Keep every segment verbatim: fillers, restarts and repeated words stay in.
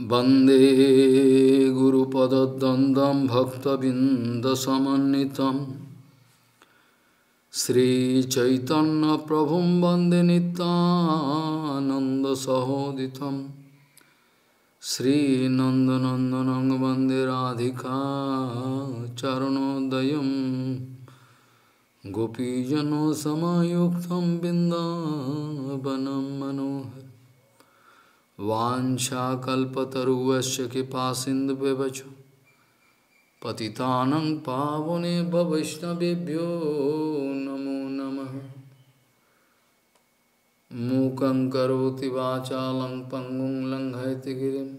Bande Guru Padadandam Bhakta Binda Samanitam Sri Chaitanya Prabhum Bande Nitananda Sahoditam Sri Nandanandanang Bande Radhika Charanodayam Gopijano Samayuktam Bindavanam Manohar Vancha kalpataruvasya kipa sindhubevacho Patitanang pavone bhavaishnavebhyo namo namaha Mukhaṁ karoti vācālaṁ pangung langhaiti girim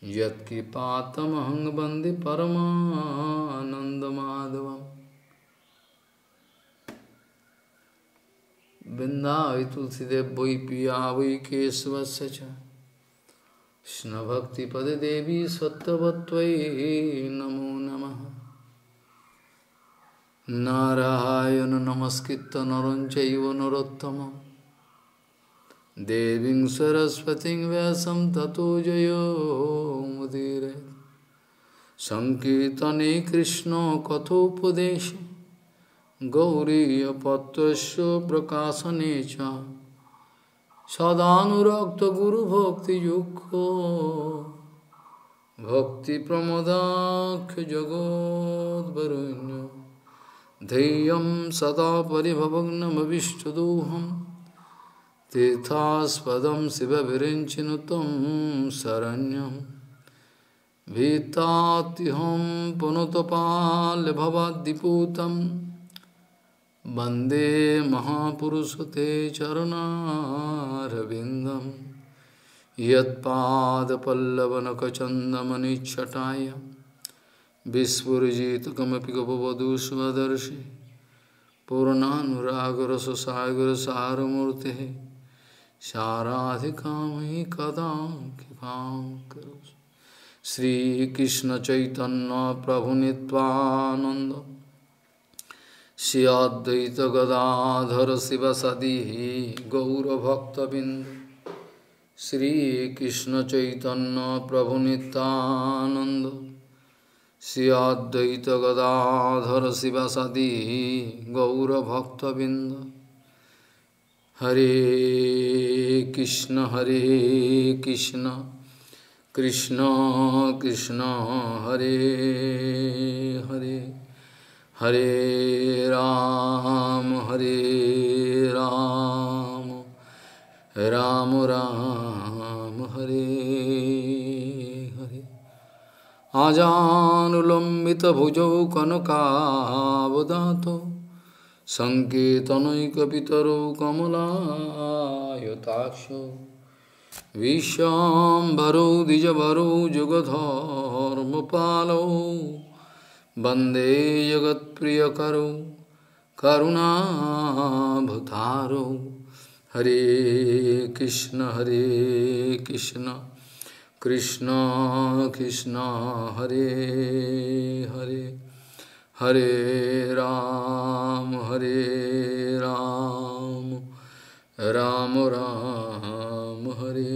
Yat kipātam ahaṁ bandhi paramānanda madhavam Vindāvi tulsidev vai piyāvai kesvasya Shna bhakti pade devi sattvatvai namo namaha Narayana namaskritta naranchaiva narottama Devim sarasvatim vyasam tato jayo mudire Sankirtane krishna kathopadeshe Gauriya Patrasya Prakasanecha Sadhanurakta Guru Bhakti Yukho Bhakti Pramodakya Jagod Varunyo Dheyam Sada Paribhavagnam Avishtaduham Tethaspadam Siva Virinchinutam Saranyam Vitatiham Punotapal Bhavadiputam Bande Mahapurusate Charana Ravindam Yat Pada Pallavanaka Chandamani Chataya Vispurjita Kamapikapavadu Svadarshi Purananuragara Sasagara Saramurte Saradhikami Kadam Kipam Karus Sri Krishna Chaitanya Prabhunitvananda Shri Advaita Gadadhara Siva Sadihi Gaura Bhakta Bindu Shri Krishna Chaitanya Prabhu Nityananda Shri Advaita Gadadhara Siva Sadihi Gaura Bhakta Bindu Hare Krishna Hare Krishna Krishna Krishna Hare Hare Hare Ram, Hare Ram, Ram Ram, Hare Hare. Ajanulambita bhujau kanakavadato sanketanaikapitaro kamalayotaksho Vishambharo dijavaro jugadharmapalo Bande Jagat Priyakaru Karuna Bhataru Hare Krishna Hare Krishna Krishna Krishna Hare Hare Hare Ram Hare Ram Ram Ram Hare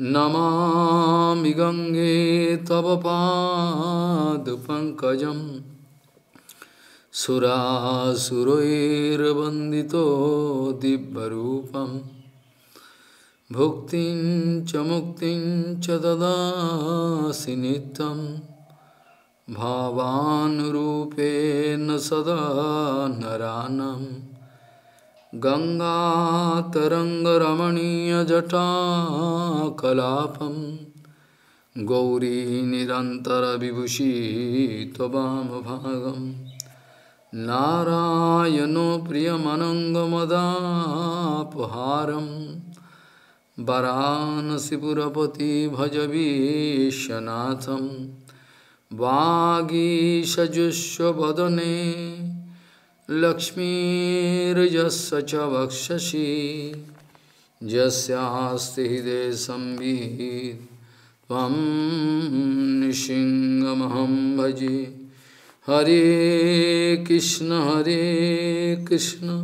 Namami Gange Tava Pada Pankajam Surasuroir Bandito Dibbarupam Bhuktin Chamuktin Chadadasinitam Bhavan Rupe Nasada Naranam Ganga Taranga Ramaniya Jata Kalapam Gauri Nirantara Vibhushi Tobam Bhagam Narayano Priyamanangamadapaharam Varanasipurapati Bhajavishanatham Vagishajusha Vadane Lakshmi Rajasa Chavakshashi Jasyasti De Sambhi Vam Nishingamaham Bhaji Hare Krishna Hare Krishna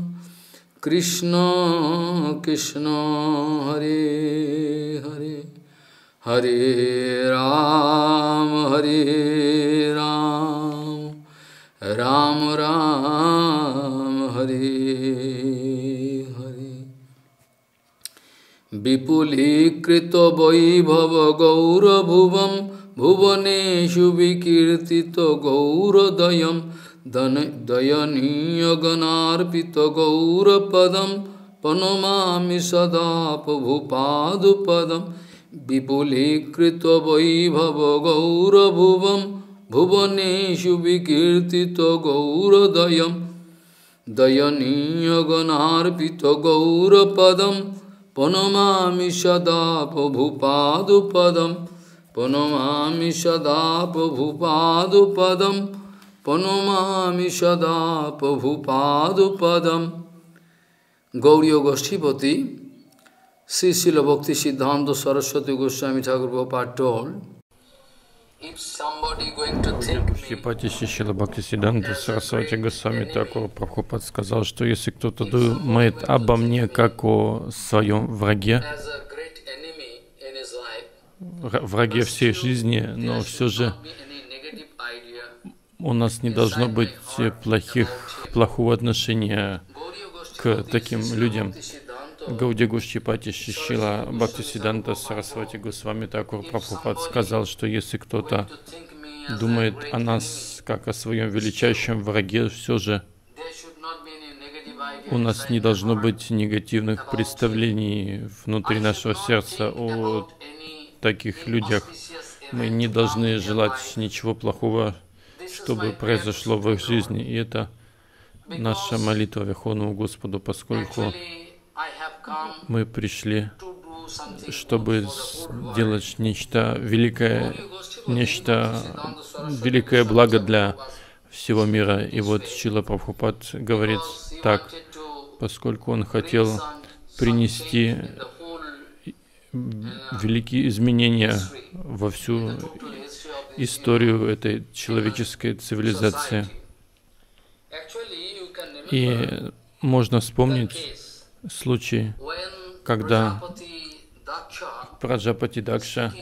Krishna Krishna Hare Hare Hare Ram Hare Ram Ram Ram Hare Hare Vipuli krito vaibhava gaura bhuvam Bhuvaneshu vikirtito gaura dayam Dayaniya ganarpita gaura padam Panomami sadapa bhupadu padam Vipuli krito vaibhava gaura bhuvam Bhuvaneshu vikirtito gaura dayam Dayaniya ganarpita gaura padam Panomami sadapa bhupadu padam Panomami sadapa bhupadu padam Panomami sadapa bhupadu padam. Gauriya Goshtipati, Sri Srila Bhakti Siddhanta Saraswati Goswami Thakur Prabhupada told, if somebody going to think me, сказал, что если кто-то думает обо мне как о своем враге, враге всей жизни, но все же у нас не должно быть плохих, плохого отношения к таким людям. Гаудия Госhtipati Шри Срила Бхактисиддханта Сарасвати Госвами Тхакур Прабхупад сказал, что если кто-то думает о нас как о своем величайшем враге, все же у нас не должно быть негативных представлений внутри нашего сердца о таких людях. Мы не должны желать ничего плохого, чтобы произошло в их жизни. И это наша молитва Верховному Господу, поскольку мы пришли, чтобы сделать нечто великое, нечто великое благо для всего мира. И вот Шрила Прабхупад говорит так, поскольку он хотел принести великие изменения во всю историю этой человеческой цивилизации. И можно вспомнить случай, когда Праджапати Дакша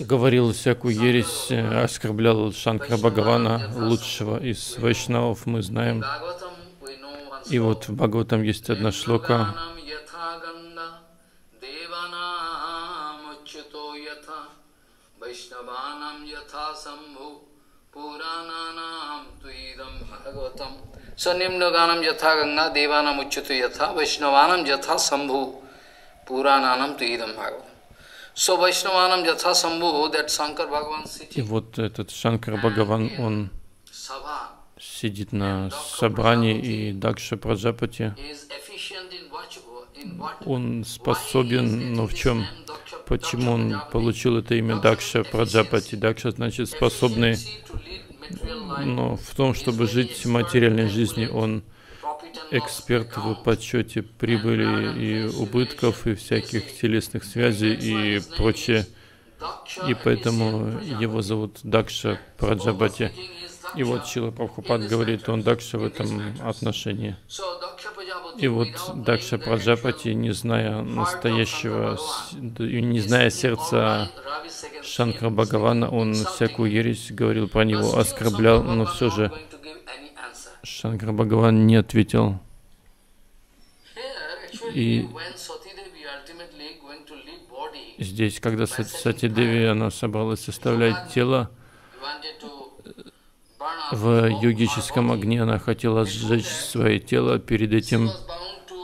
говорил всякую ересь, оскорблял Шанкара Бхагавана, лучшего из вайшнавов, мы знаем. И вот в Бхагаватам есть одна шлока. Sonimnoganam yatha ganga devanam uchchutu yatha vaishnavanam yatha sambhu purananam tuidam bhagavatam. So vaishnavanam yatha sambhu, that Shankar Bhagavan sits. И вот этот Шанкар Бхагаван, он сидит на собрании, и Дакша Праджапати, он способен, но в чем? Почему он получил это имя Дакша Праджапати? Дакша значит способный, но в том, чтобы жить материальной жизнью. Он эксперт в подсчете прибыли и убытков, и всяких телесных связей и прочее. И поэтому его зовут Дакша Праджапати. И вот Шрила Прабхупад говорит, он Дакша в этом отношении. И вот Дакша Праджапати, не зная настоящего, не зная сердца Шанкара Бхагавана, он всякую ересь говорил про него, оскорблял, но все же Шанкара Бхагаван не ответил. И здесь, когда Сати Деви, она собралась составлять тело, в йогическом огне она хотела сжечь свое тело. Перед этим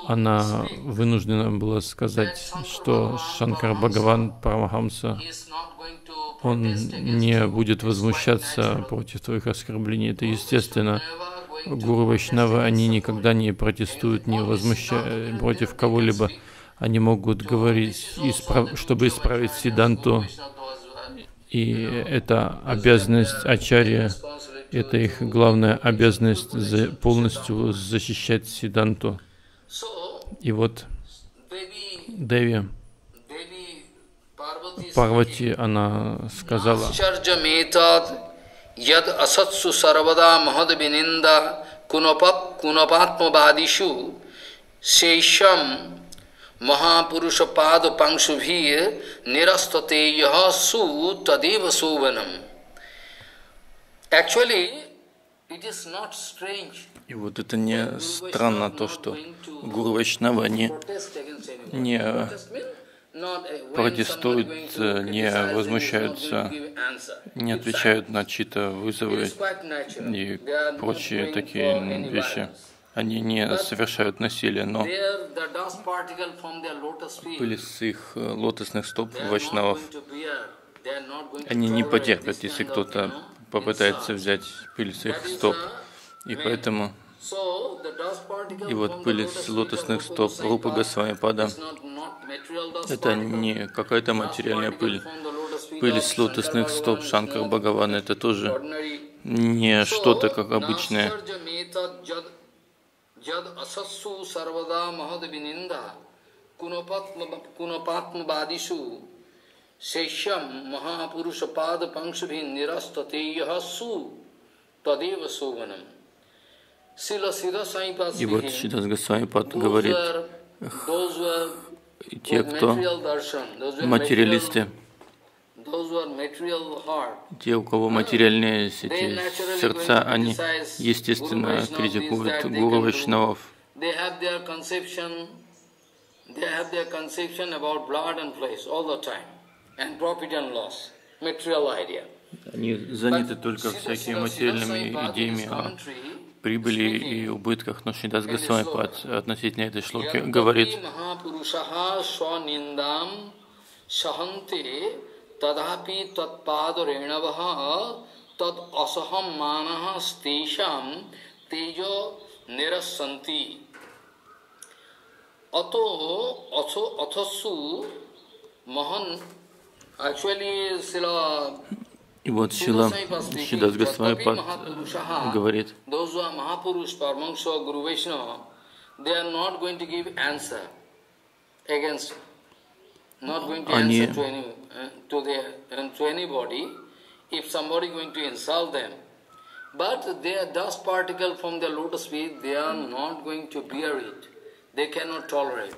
она вынуждена была сказать, что Шанкар Бхагаван Парамахамса, он не будет возмущаться против твоих оскорблений. Это естественно. Гуру Вайшнавы, они никогда не протестуют, не возмущаются против кого-либо. Они могут говорить, исправ... чтобы исправить Сиданту. И это обязанность Ачарья. Это их главная обязанность за полностью защищать Сиданту. И вот Деви, Парвати, она сказала, Sesham Mahapurushapada Pangsubhir Nirastate Yahasu Tadeva Sovanam. Actually, it is not strange. И вот это не странно, то, что Гуру Вайшнава не, не протестуют, не возмущаются, не отвечают на чьи-то вызовы и прочие такие вещи. Они не совершают насилие, но пыль с их лотосных стоп вайшнавов они не потерпят, если кто-то попытается взять пыль с их стоп. И поэтому и вот пыль с лотосных стоп Рупы Госвами Пада — это не какая-то материальная пыль. Пыль с лотосных стоп Шанкар Бхагавана — это тоже не что-то как обычное. И вот Шридас Госвами Пад говорит: те, кто материалисты, те, у кого материальные эти сердца, они, естественно, критикуют Гуру Вайшнавов. Они заняты только всякими материальными идеями о прибыли и убытках. Но Шридас Госвами Пад относительно этой шлоки говорит: Tadapi tatpad renavaha tad asaham manaha stesham tejo nirasanti. Ato ato atasu mahan. Actually, Sila. И вот Шила Шридас Госвами Пад говорит: those who are Mahapurush, Paramahansa, or Guru Vaishnava, they are not going to give answer against. Not going to answer to any, uh, to their, uh, to anybody if somebody going to insult them. But their dust particle from their lotus feet, they are not going to bear it. They cannot tolerate.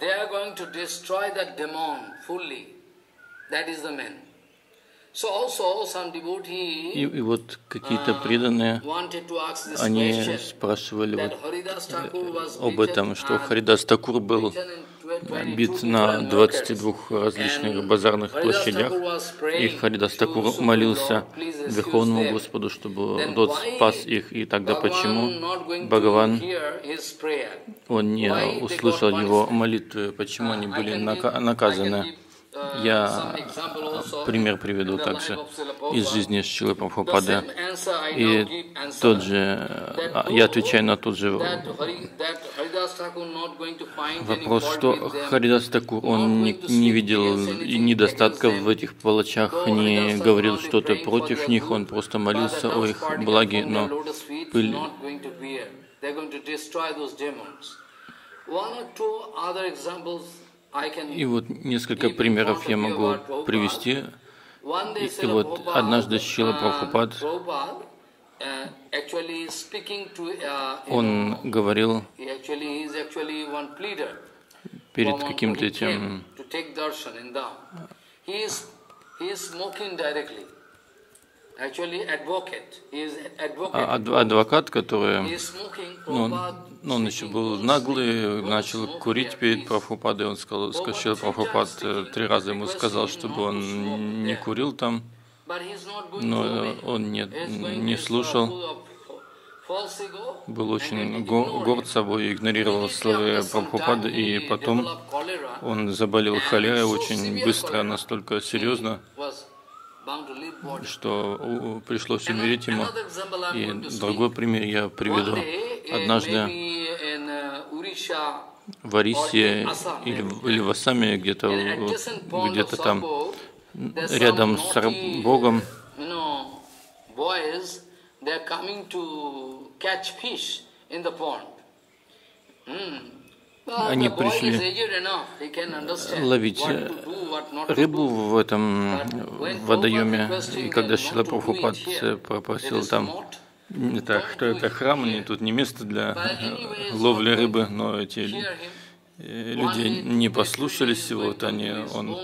They are going to destroy that demon fully. That is the man. So also some devotee. И, и вот какие-то преданные, они спрашивали вот об этом, что Харидас Такур был бит на двадцати двух различных базарных площадях, и Харидас Такур молился Верховному Господу, чтобы тот спас их. И тогда почему Бхагаван, он не услышал его молитвы, почему они были наказаны? Я пример приведу также из жизни Шрилы Прабхупады. И тот же, я отвечаю на тот же вопрос, что Харидас Такур, он не, не видел недостатков в этих палачах, не говорил что-то против них, он просто молился о их благе, но пыль... И вот несколько примеров я могу привести. И вот однажды Шрила Прабхупад, он говорил перед каким-то этим адвокат, который, ну, он, он еще был наглый, начал курить перед Прабхупадой. Он сказал, Шрила Прабхупад три раза ему сказал, чтобы он не курил там, но он не, не слушал, был очень горд собой, игнорировал слова Прабхупады, и потом он заболел холерой очень быстро, настолько серьезно, что пришлось умереть ему. И другой пример я приведу. Однажды в Арисе или в Ассаме, где-то где там, рядом с Богом, они пришли ловить рыбу в этом водоеме, и когда Шрила Прабхупад попросил там это, что это храм, и тут не место для ловли рыбы, но эти люди не послушались его, вот они, он,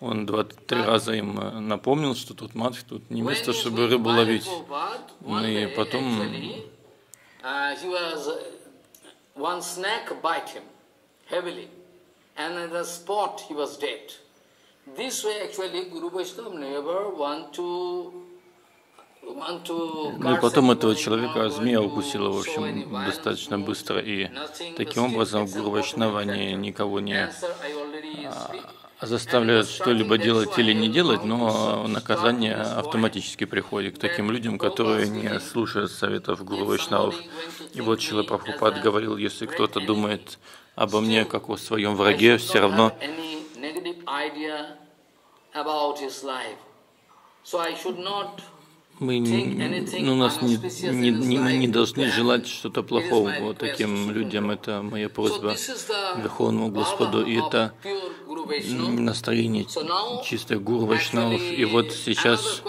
он два-три раза им напомнил, что тут матх, тут не место, чтобы рыбу ловить. И потом Ну и потом этого человека змея укусила, в общем, достаточно быстро, и таким образом Гуру Вайшнава никого не заставляют что-либо делать или не делать, но наказание автоматически приходит к таким людям, которые не слушают советов Гуру Вайшнавов. И вот Шрила Прабхупад говорил, если кто-то думает обо мне как о своем враге, все равно мы, ну, у нас не, не, не, не должны желать что-то плохого вот таким людям. Это моя просьба Верховному Господу. И это настроение чистых Гуру Вайшнавов. И вот сейчас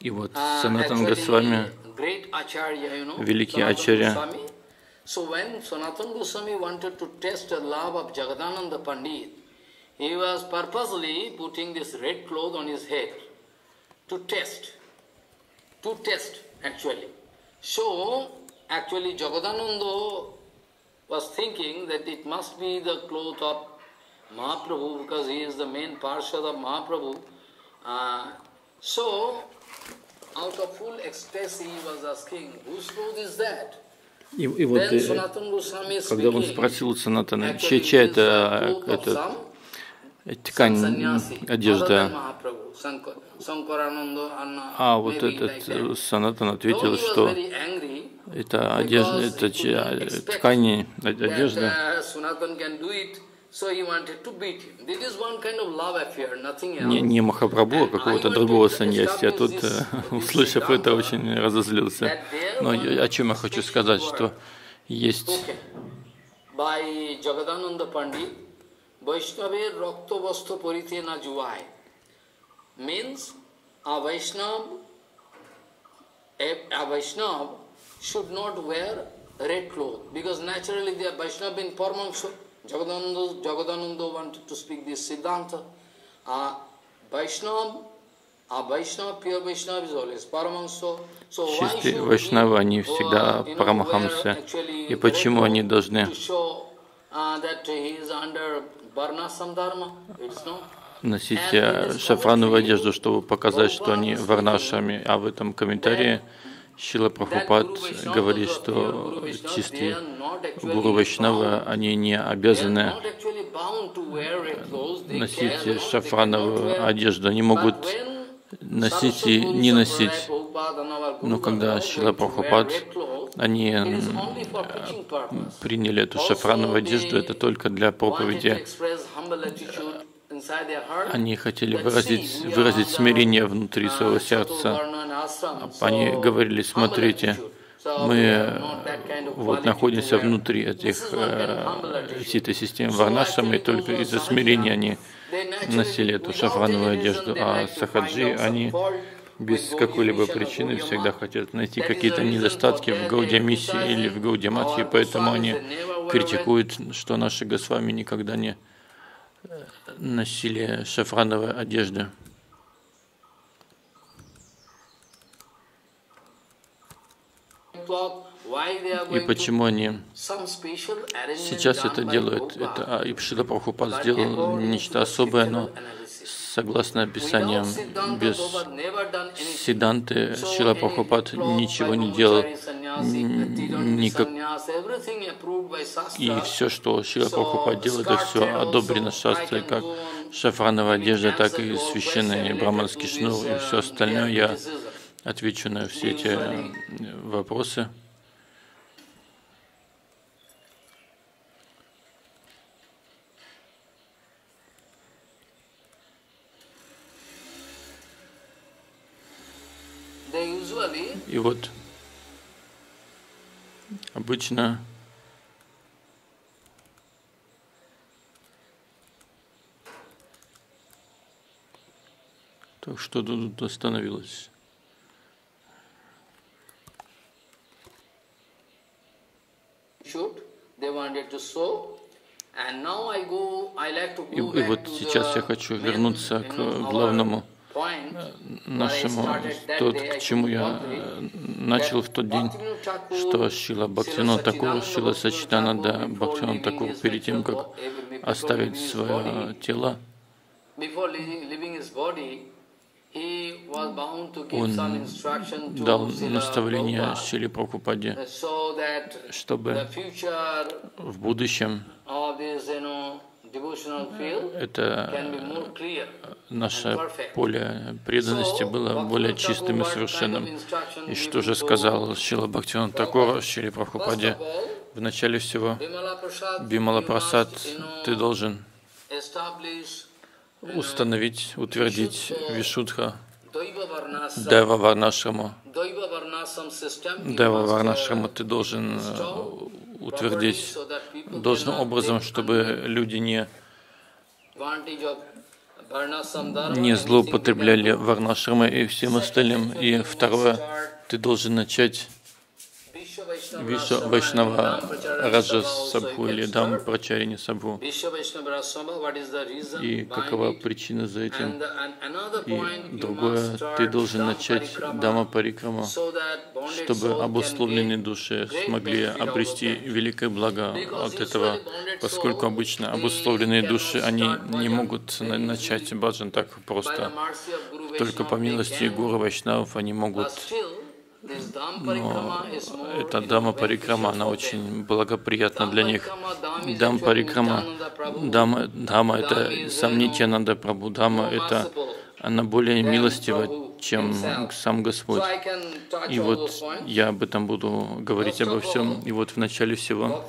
и вот Санатан Госвами, великий Ачарья. So when Sanatana Goswami wanted to test the love of Jagadananda Pandit, he was purposely putting this red cloth on his head to test, to test actually. So actually Jagadananda was thinking that it must be the cloth of Mahaprabhu because he is the main parshad of Mahaprabhu. Uh, so out of full ecstasy he was asking, whose cloth is that? И, и вот, когда он спросил Санатана, чья, чья это, это ткань, одежда, а вот этот Санатан ответил, что это одежда, это чья, ткань, одежда. Не, не Махапрабху, а какого-то другого саньяси. Я тут, услышав это, очень разозлился. Но о чем я хочу сказать, что есть Jagadananda, Jagadananda wanted to speak this Siddhanta. Uh, Vaishnava, uh, Vaishnava, pure Vaishnava is always Paramahamsa. So why should we go actually to show uh, that he is under Varnasam Dharma? It's not. Носить шафрановую одежду, чтобы показать, что они варнашами. А в этом комментарии Шрила Прабхупад говорит, что чистые Гуру Вайшнава, они не обязаны носить шафрановую одежду, они могут носить и не носить. Но когда Шрила Прабхупад, они приняли эту шафрановую одежду, это только для проповеди. Они хотели выразить, выразить смирение внутри своего сердца. Они говорили, смотрите, мы вот находимся внутри этих, всей этой системы варнашам, и только из-за смирения они носили эту шафрановую одежду. А сахаджи, они без какой-либо причины всегда хотят найти какие-то недостатки в Гаудия Миссии или в Гаудия Матхи, поэтому они критикуют, что наши Госвами никогда не носили шафрановую одежду. И почему они сейчас это делают? Это Шрила Прабхупад сделал нечто особое, но согласно описаниям, без Сиддханты Шрила Прабхупад ничего не делал. Никак... И все, что Шрила Прабхупад делает, это все одобрено шастрой, как шафрановая одежда, так и священный браманский шнур и все остальное. Я отвечу на все эти вопросы. И вот обычно что-то тут остановилось. И вот сейчас я хочу вернуться к главному нашему, тот, к чему я начал в тот день, что Шрила Бхактивинод Такур, Шрила Саччидананда Бхактивинод Такур, перед тем, как оставить свое тело, он дал наставление Шриле Прабхупаде, чтобы в будущем это наше поле преданности было более чистым и совершенным. И что же сказал Шрила Бхактивинод Такур Шриле Прабхупаде? В начале всего, Бимала Прасад, ты должен установить, утвердить Вишудха Дайва Варнашраму. Дайва Варнашраму ты должен утвердить должным образом, чтобы люди не, не злоупотребляли Варнашрамой и всем остальным. И второе, ты должен начать Виша Вайшнава Раджа Сабху или Дам Прачарини Сабху. И какова причина за этим? И другое, ты должен начать Дама Парикраму, чтобы обусловленные души смогли обрести великое благо от этого, поскольку обычно обусловленные души, они не могут начать баджан так просто. Только по милости Гуру Вайшнавов они могут. Но эта Дама Парикрама, она очень благоприятна для них. Дама Парикрама, Дама, Дама это сам Нитьянанда Прабху, Дама это, она более милостива, чем сам Господь. И вот я об этом буду говорить обо всем. И вот в начале всего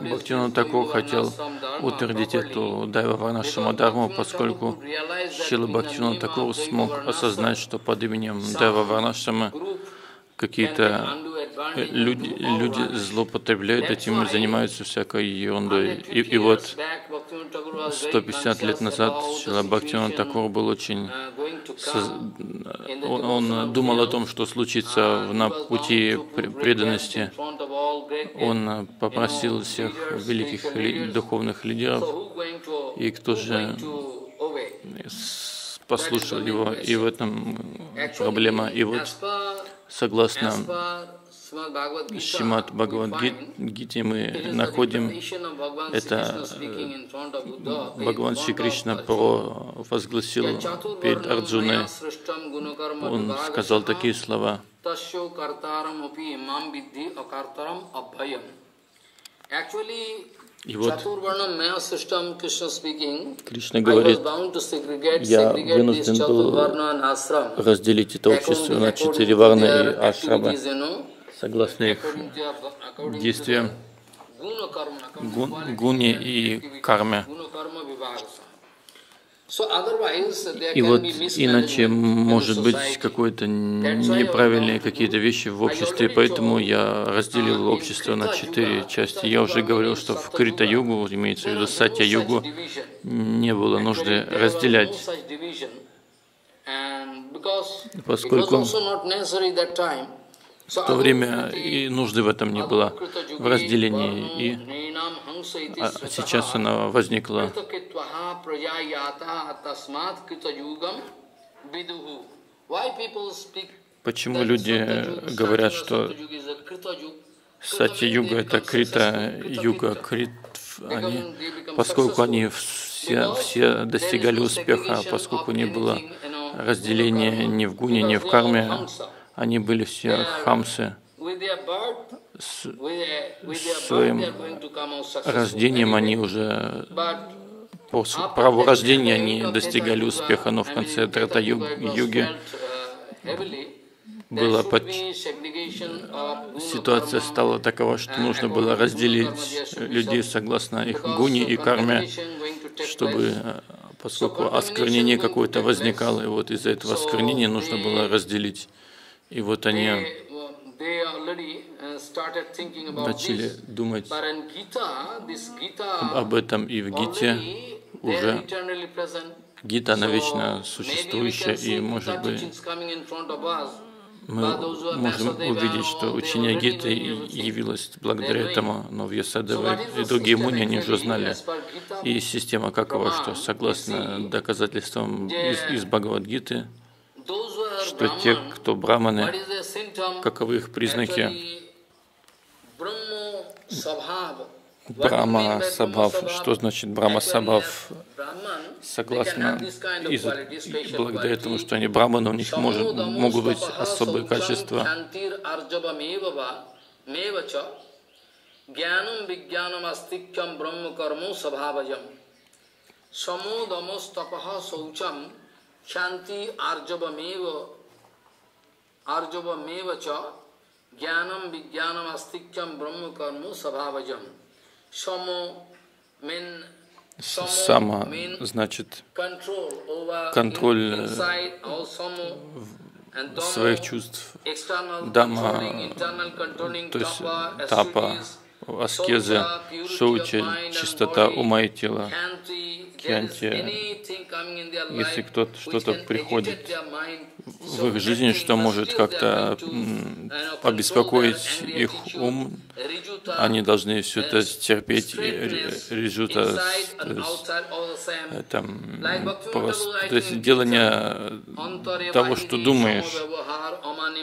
Бхактивинод Такур хотел утвердить эту Дайва Варнашрама Дхарму, поскольку Шрила Бхактивинод Такур смог осознать, что под именем Дайва Варнашрама какие-то люди, люди злоупотребляют этим и занимаются всякой ерундой. И, и вот сто пятьдесят лет назад Шрила Бхактивинод Такур был очень... Он, он думал о том, что случится на пути преданности. Он попросил всех великих ли, духовных лидеров, и кто же послушал его, и в этом проблема. И вот согласно Шримад Бхагавад-гите мы находим это Бхагаван Шри Кришна провозгласил перед Арджуной. Он сказал такие слова. И вот Кришна говорит, я вынужден был разделить это общество на четыре варны и ашрамы. Согласно их действиям, гуне и карме. И вот иначе может быть какое-то неправильные какие-то вещи в обществе, поэтому я разделил общество на четыре части. Я уже говорил, что в Крита-югу, имеется в виду Сатья-югу, не было нужды разделять, поскольку в то время и нужды в этом не было, в разделении, и а сейчас она возникла. Почему люди говорят, что Сатья-юга – это Крита-юга, Крит, они, поскольку они все, все достигали успеха, поскольку не было разделения ни в гуне, ни в карме, они были все хамсы. С своим рождением они уже, по праву рождения они достигали успеха, но в конце Трета-юги была под... ситуация стала такова, что нужно было разделить людей согласно их гуне и карме, чтобы, поскольку осквернение какое-то возникало, и вот из-за этого осквернения нужно было разделить. И вот они начали думать об этом, и в Гите уже Гита, она вечно существующая, и, может быть, мы можем увидеть, что учение Гиты явилось благодаря этому, но Вьясадева и другие муни, они уже знали. И система какова, что согласно доказательствам из, из Бхагавад-гиты, что те, кто брахманы, каковы их признаки? Брахма Сабхав. Что значит Брахма Сабхав? Согласно, из, благодаря тому, что они брахманы, у них может, могут быть особые качества. Гьянам вигьянам астикьям брахма карму сабхаваджам. Сама значит контроль своих чувств, дама, то есть тапа, аскезы, шоучи, чистота ума и тела, кьянти. Если кто-то что-то приходит в их жизни, что может как-то обеспокоить их ум, они должны все это терпеть, режута, там, то есть делание того, что думаешь,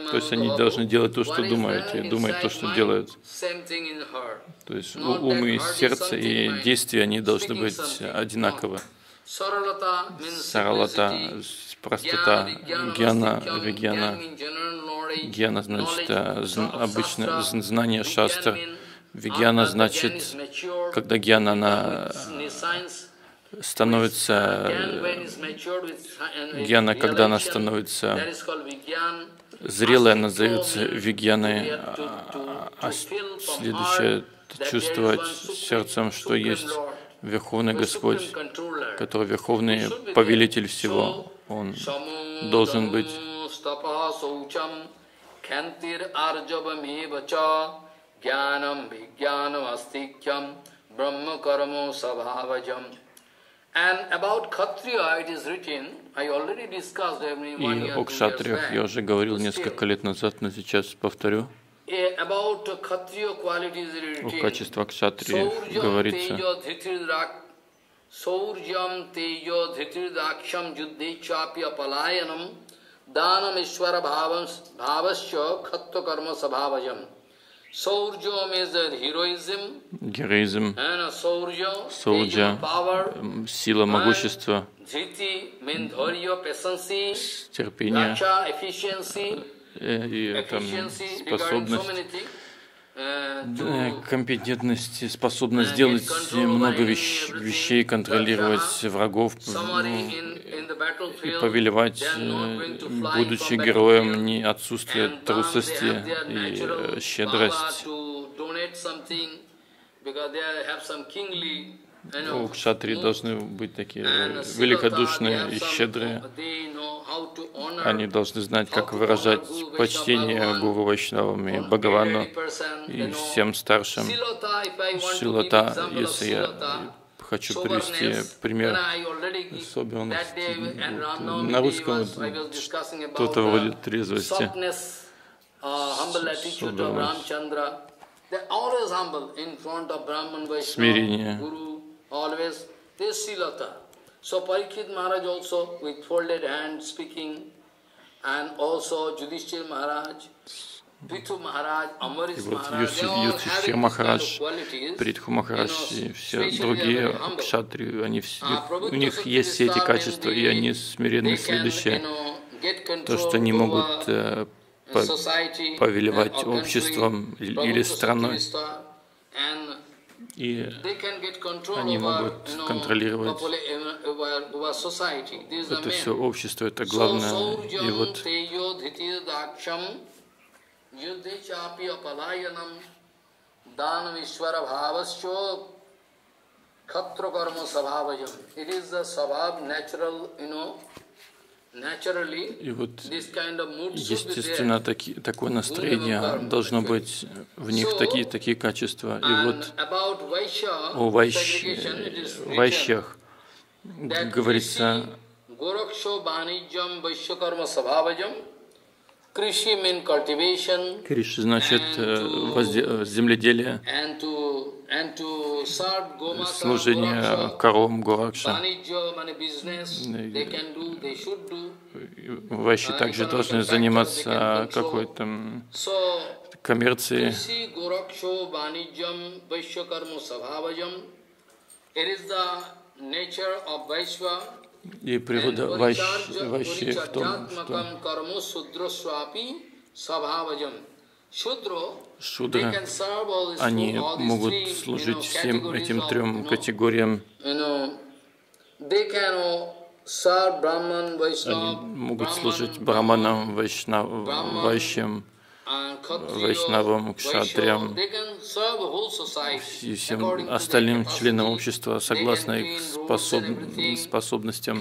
то есть они должны делать то, что думают, и думать то, что делают. То есть ум и сердце, и действия, они должны быть одинаковы. Саралата, простота, гьяна, вигьяна. Гьяна значит обычное знание шастр. Вигьяна значит, когда гьяна она становится, гьяна, когда она становится зрелой, она называется вигьяной, а следующее чувствовать сердцем, что есть Верховный Господь, который Верховный Повелитель всего, Он должен быть. И о кшатриях я уже говорил несколько лет назад, но сейчас повторю. О качестве кшатриев говорится. Героизм, сауджа, сила, могущество, терпение, и там, способность, компетентность, способность делать много вещ, вещей, контролировать врагов и повелевать, будучи героем, не отсутствие трусости и щедрость. У кшатри должны быть такие великодушные и щедрые. Они должны знать, как выражать почтение Гуру Вайшнавам и Бхагавану и всем старшим. Шилата, если я хочу привести пример собранности, на русском кто-то вроде трезвости. Смирение. So Parikshit Maharaj also with folded hands speaking, and also Yudhishthir Maharaj, Prithu Maharaj, Amarish Maharaj, Yudhishthir Maharaj, Притху Махарадж и все другие кшатри, они все, у них есть все эти качества, и они смиренны следующее, то, что они могут повелевать обществом или страной. И они могут контролировать это все общество, это главное. И вот И вот, естественно, таки, такое настроение, должно быть в них такие, такие качества. И вот о вайщ, вайщах говорится, Goraksho Banidyam Vaishyakarma Sabhavajam. Криши значит земледелие, служение кором Горакша. Вайши также должны заниматься какой-то коммерцией. И природа Вайши в том, что шудры, они могут служить всем этим трем категориям. Они могут служить брахманам, вайшам, вайшнавам, кшатриям и всем остальным членам общества согласно их способ... способностям.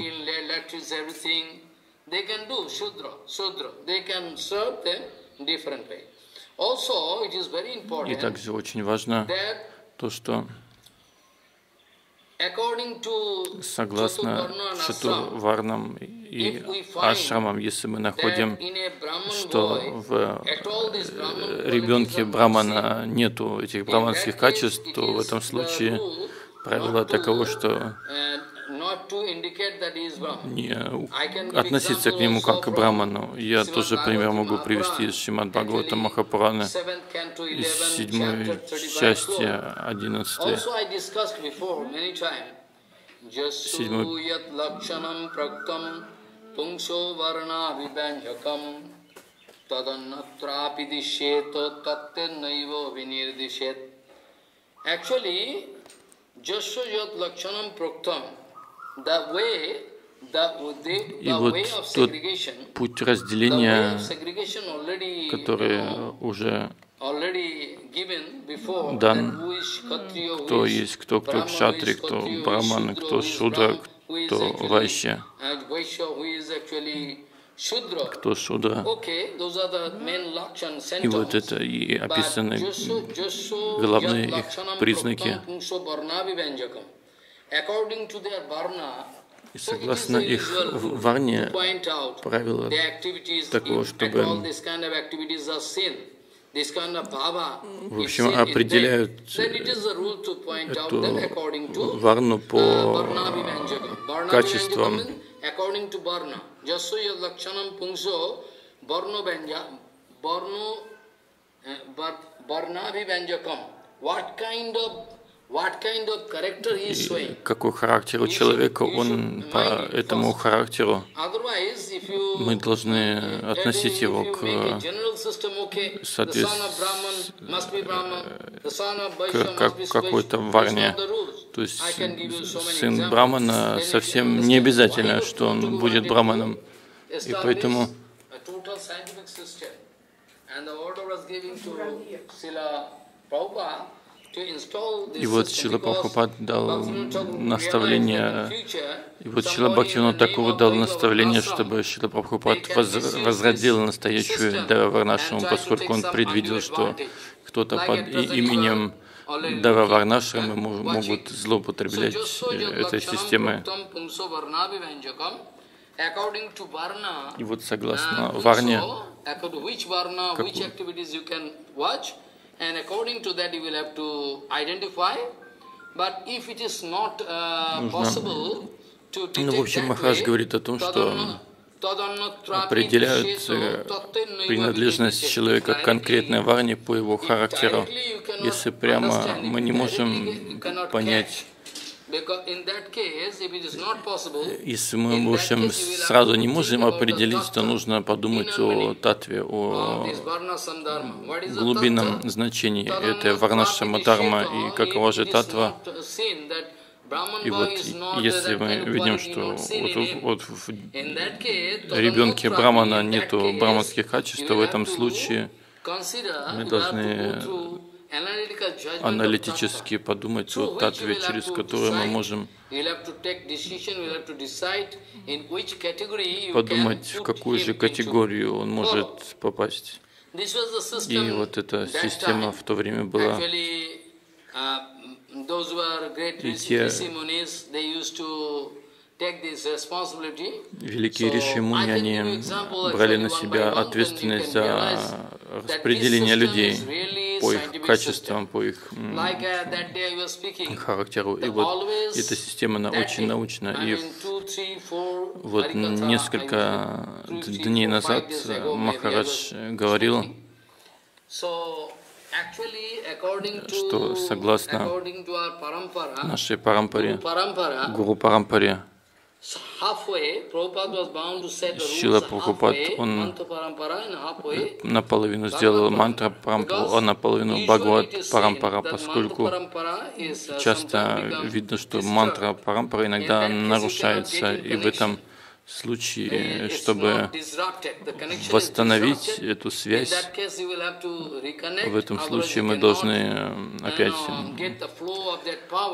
И также очень важно то, что согласно Чатурварнам и Ашрамам, если мы находим, что в ребенке Брамана нету этих браманских качеств, то в этом случае правило таково, что не относиться к нему как к браману. Я тоже пример могу привести из Шримад Бхагавата Махапураны, из седьмой части, одиннадцатой. Actually, Jasya Yat Lakshanam Praktam. И вот тот путь разделения, который уже дан, кто есть кто, кто кшатри, кто браман, кто шудра, кто вайща, кто шудра. И вот это и описаны главные их признаки. И согласно их варне, правило такого, чтобы, в общем, определяют эту варну по качествам. И какой характер у человека, он по этому характеру, мы должны относить его к, к какой-то варне. То есть сын брамана совсем не обязательно, что он будет браманом. И поэтому И вот Шрила Прабхупад дал наставление, и вот Шрила Бхактивинод Тхакур дал наставление, чтобы Шрила Прабхупад возродил настоящую Дайва-варнашраму, поскольку он предвидел, что кто-то под именем Дайва-варнашрамы могут злоупотреблять этой системой. И вот согласно варне, and according to that you will have to identify, but if it is not uh, possible to detect ну, в общем, Махарадж говорит о том, что определяют принадлежность человека к конкретной варне по его характеру. Если прямо мы не можем понять, если мы, в общем, сразу не можем определить, то нужно подумать о татве, о глубинном значении этой варнашрама дхарма и какова же татва. И вот если мы видим, что вот, вот в ребенке брамана нету браманских качеств, то в этом случае мы должны аналитически подумать о татве, через которую мы можем подумать, в какую же категорию он может попасть. И вот эта система в то время была. И те Великие риши муни, они брали на себя ответственность за распределение людей по их качествам, по их характеру. И вот эта система она очень научна. И вот несколько дней назад Махарадж говорил, что согласно нашей парампаре, гуру парампаре, Шрила Прабхупад, он наполовину сделал мантра парампару, а наполовину Бхагават парампара, поскольку часто видно, что мантра парампара иногда нарушается, и в этом случае, чтобы восстановить эту связь, в этом случае мы должны опять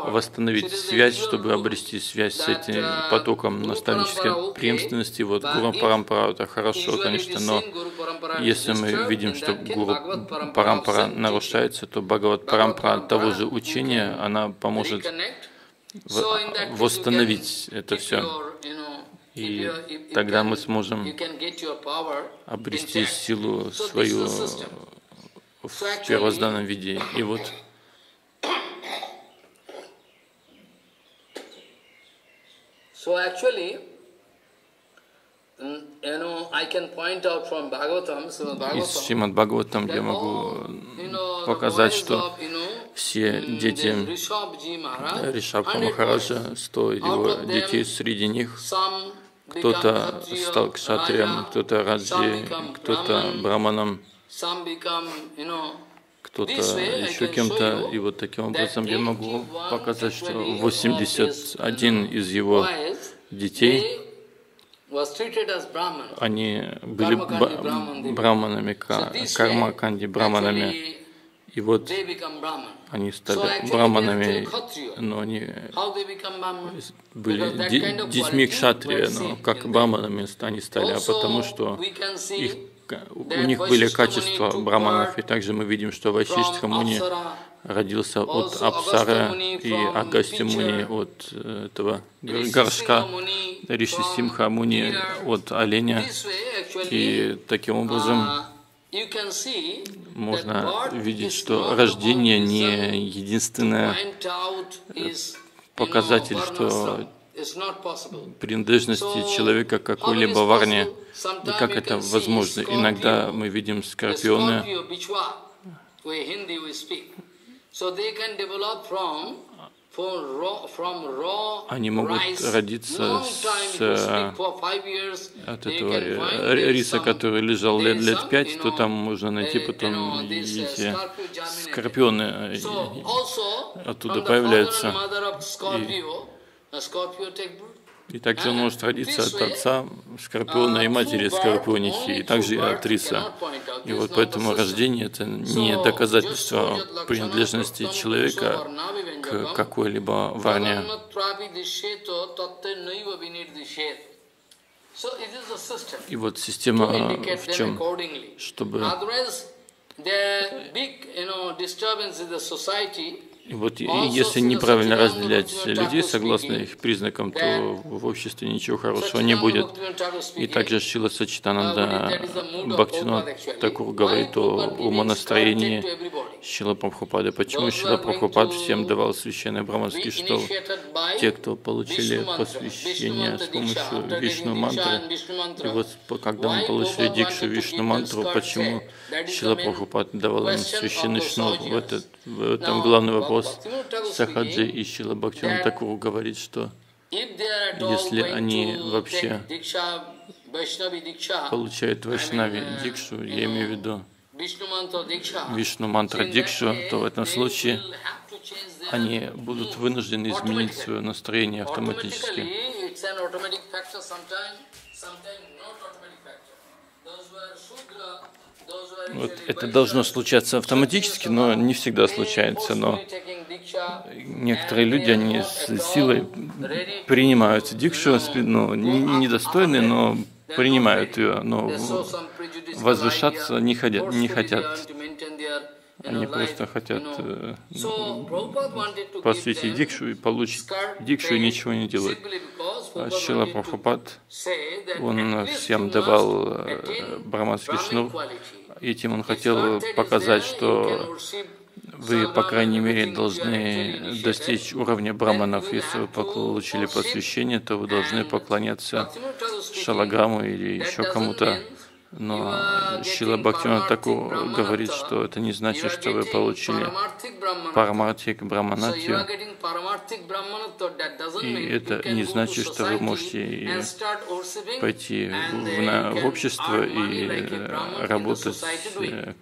восстановить связь, чтобы обрести связь с этим потоком наставнической преемственности. Вот Гуру Парампара – это хорошо, конечно, но если мы видим, что Гуру Парампара нарушается, то Бхагават Парампара того же учения, она поможет восстановить это все. И тогда мы сможем обрести силу свою в первозданном виде. И вот из Шримад Бхагаватам я могу показать, что все дети Ришабха Махараджа, сто его детей, среди них кто-то стал кшатрием, кто-то раджи, кто-то брахманом, кто-то еще кем-то. И вот таким образом я могу показать, что восемьдесят один из его детей, они были брахманами, карма-канди брахманами. И вот они стали брахманами, но они были де детьми кшатрия, но как брахманами они стали, а потому что их, у них были качества брахманов. И также мы видим, что Вайшиштха Муни родился от Апсары, и Агастья Муни от этого горшка, Риши Симха Муни от оленя. И таким образом можно видеть, что рождение не единственное показатель, что принадлежности человека к какой-либо варне, и как это возможно. Иногда мы видим скорпионы, они могут родиться с, от этого риса, который лежал лет, лет пять, то там можно найти потом эти скорпионы, оттуда появляются. И, и также он может родиться от отца скорпиона и матери скорпионихи, и также и от риса. И вот поэтому рождение – это не доказательство принадлежности человека к какой-либо варне. И вот система в чем? Чтобы... И вот если неправильно разделять людей согласно их признакам, то в обществе ничего хорошего не будет. И также Шрила Саччитананда Бхактивинод Такур говорит о умонастроении Шрила Прабхупады. Почему Шрила Прабхупад всем давал священный брахманский, что те, кто получили посвящение с помощью Вишну мантры, и вот когда мы получили дикшу Вишну мантру, почему Шрила Прабхупад давал им священный шнур? В, этот, в этом главный вопрос. Сахаджи и Шрила Бхактивинод Такур говорит, что если они вообще получают Вайшнави дикшу, я имею в виду Вишну мантра дикшу, то в этом случае они будут вынуждены изменить свое настроение автоматически. Вот это должно случаться автоматически, но не всегда случается. Но некоторые люди, они с силой принимают дикшу, ну, недостойны, но принимают ее, но возвышаться не хотят, не хотят. Они просто хотят посвятить дикшу и получить дикшу и ничего не делают. Шрила Прабхупад, он всем давал браманский шнур, и тем он хотел показать, что вы, по крайней мере, должны достичь уровня браманов. Если вы получили посвящение, то вы должны поклоняться Шалаграму или еще кому-то. Но Шрила Бхактивинод Тхакур говорит, что это не значит, что вы получили парамартик браманатью, и это не значит, что вы можете пойти в, в общество и работать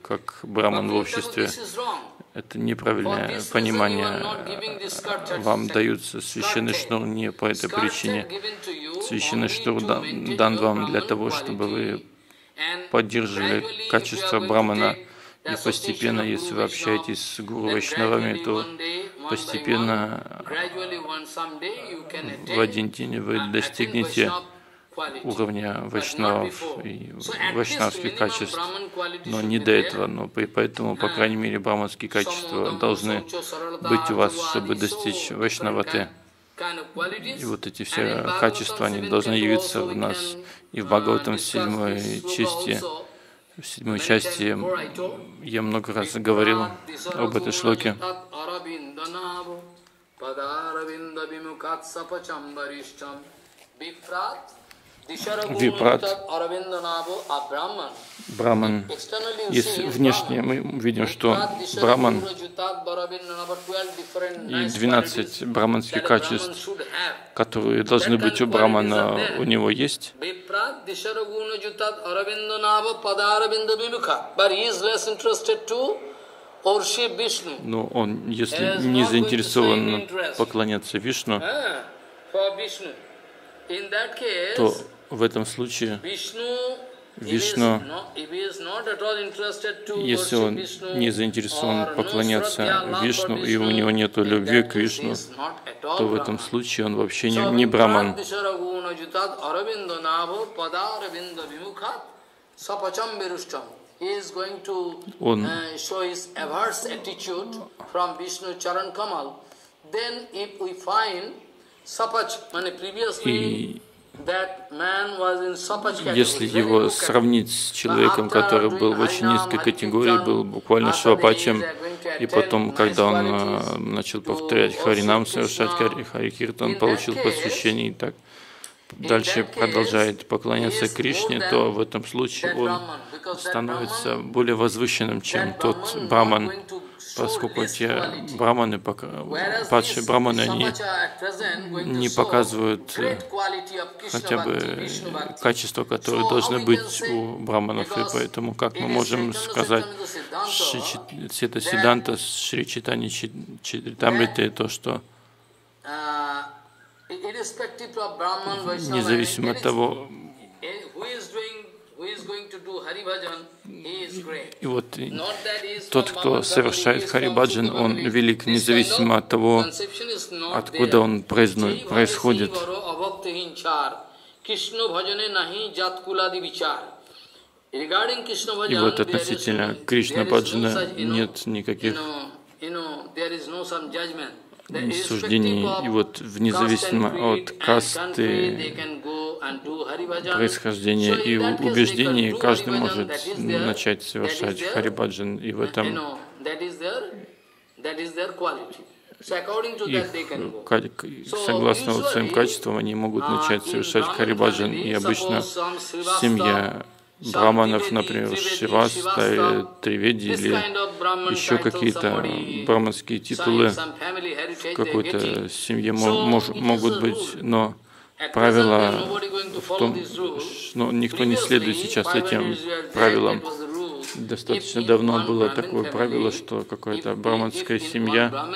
как браман в обществе. Это неправильное понимание. Вам даются священный шнур не по этой причине. Священный шнур дан, дан вам для того, чтобы вы поддерживали качество брамана, и постепенно, если вы общаетесь с гуру вайшнавами, то постепенно в один день вы достигнете уровня вайшнавов и вайшнавских качеств, но не до этого, но поэтому, по крайней мере, браманские качества должны быть у вас, чтобы достичь вайшнаваты. И вот эти все качества, они должны явиться в нас. И в Бхагаватам в седьмой части, в седьмой части я много раз говорил об этой шлоке. Випрат, браман. Если внешне мы видим, что браман и двенадцать браманских качеств, которые должны быть у брамана, у него есть. Но он, если не заинтересован поклоняться Вишну, то в этом случае Вишну, если он не заинтересован поклоняться Вишну и у него нет любви к Вишну, то в этом случае он вообще не, не браман. Он И если его сравнить с человеком, который был в очень низкой категории, был буквально швапачем, и потом, когда он начал повторять Харинам, совершать Харикиртан, получил посвящение и так дальше продолжает поклоняться Кришне, то в этом случае он становится более возвышенным, чем тот браман, поскольку те браманы, падшие браманы, они не показывают хотя бы качества, которые должны быть у браманов. И поэтому, как мы можем сказать, Сита Сиданта, Шри Читани Чаритамриты, то, что независимо от того, и вот тот, кто совершает Харибаджан, он велик, независимо от того, откуда он происходит. И вот относительно Кришна Баджана нет никаких суждений. И вот независимо от касты, происхождения и убеждений, каждый может начать совершать Харибаджан, и в этом их, согласно вот своим качествам, они могут начать совершать Харибаджан. И обычно семья браманов, например, Шриваста или Триведи, или еще какие-то браманские титулы в какой-то семье могут быть, но правило в том, но никто не следует сейчас этим правилам. Достаточно давно было такое правило, что какая-то браманская семья,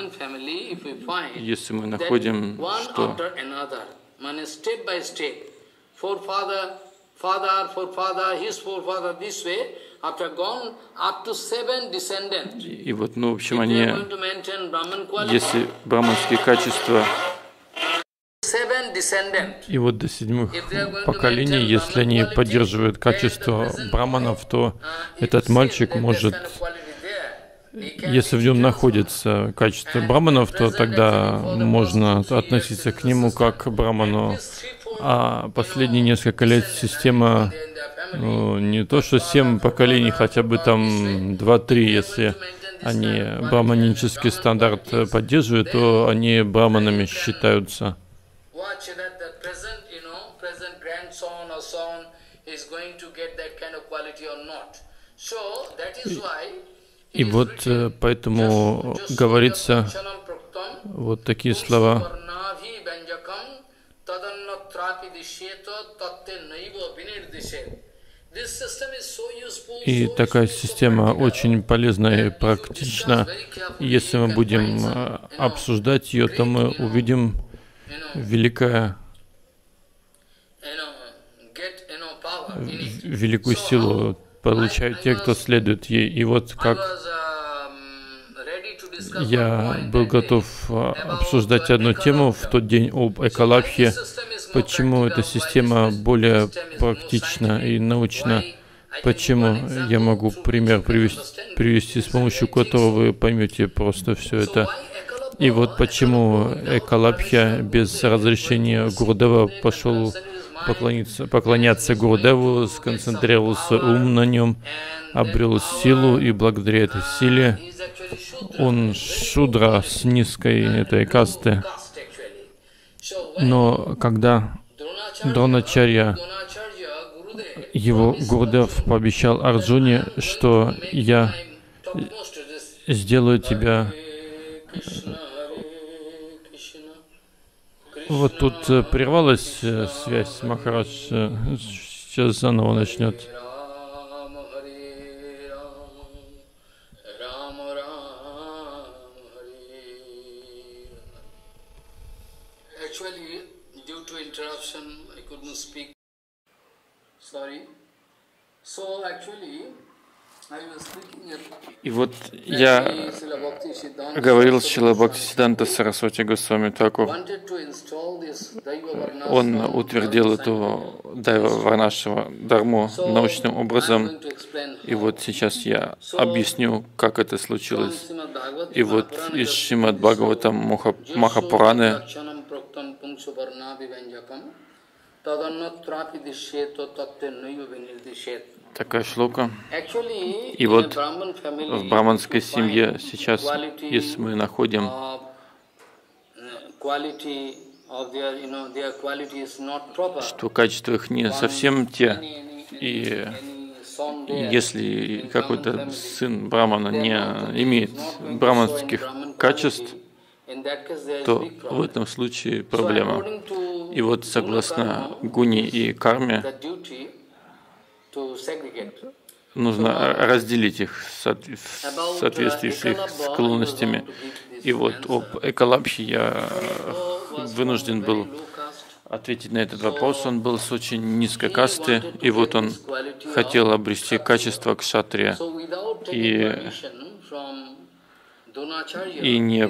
если мы находим, что и вот, ну, в общем, они, если браманские качества, и вот до седьмых поколений, если они поддерживают качество браманов, то этот мальчик может, если в нем находится качество браманов, то тогда можно относиться к нему как к браману. А последние несколько лет система, ну, не то что семь поколений, хотя бы там два-три, если они браманический стандарт поддерживают, то они браманами считаются. И, и вот поэтому говорится вот такие слова. И такая система очень полезна и практична. Если мы будем обсуждать ее, то мы увидим великое, великую силу получают те, кто следует ей. И вот как я был готов обсуждать одну тему в тот день об эколапхе, почему эта система более практична и научна, почему я могу пример привести, привести, с помощью которого вы поймете просто все это. И вот почему эколапхе без разрешения Гурудева пошел поклониться, поклоняться Гурудеву, сконцентрировался ум на нем, обрел силу, и благодаря этой силе он шудра с низкой этой касты. Но когда Дроначарья, его Гурудев пообещал Арджуне, что я сделаю тебя... Вот тут прервалась связь, Махарадж сейчас заново начнет. И вот я говорил с Шрила Бхактисиддханта Сарасвати Госвами Такур. Он утвердил эту Дайва Варнашева Дхарму научным образом. И вот сейчас я объясню, как это случилось. И вот из Шримад Бхагаватам Махапураны такая шлока. И вот в браманской семье сейчас, если мы находим, что качества их не совсем те, и если какой-то сын брамана не имеет браманских качеств, то в этом случае проблема. И вот согласно гуне и карме, нужно разделить их в соответствии с их склонностями. И вот об эколапхе я вынужден был ответить на этот вопрос. Он был с очень низкой касты, и вот он хотел обрести качество кшатрия. И И не,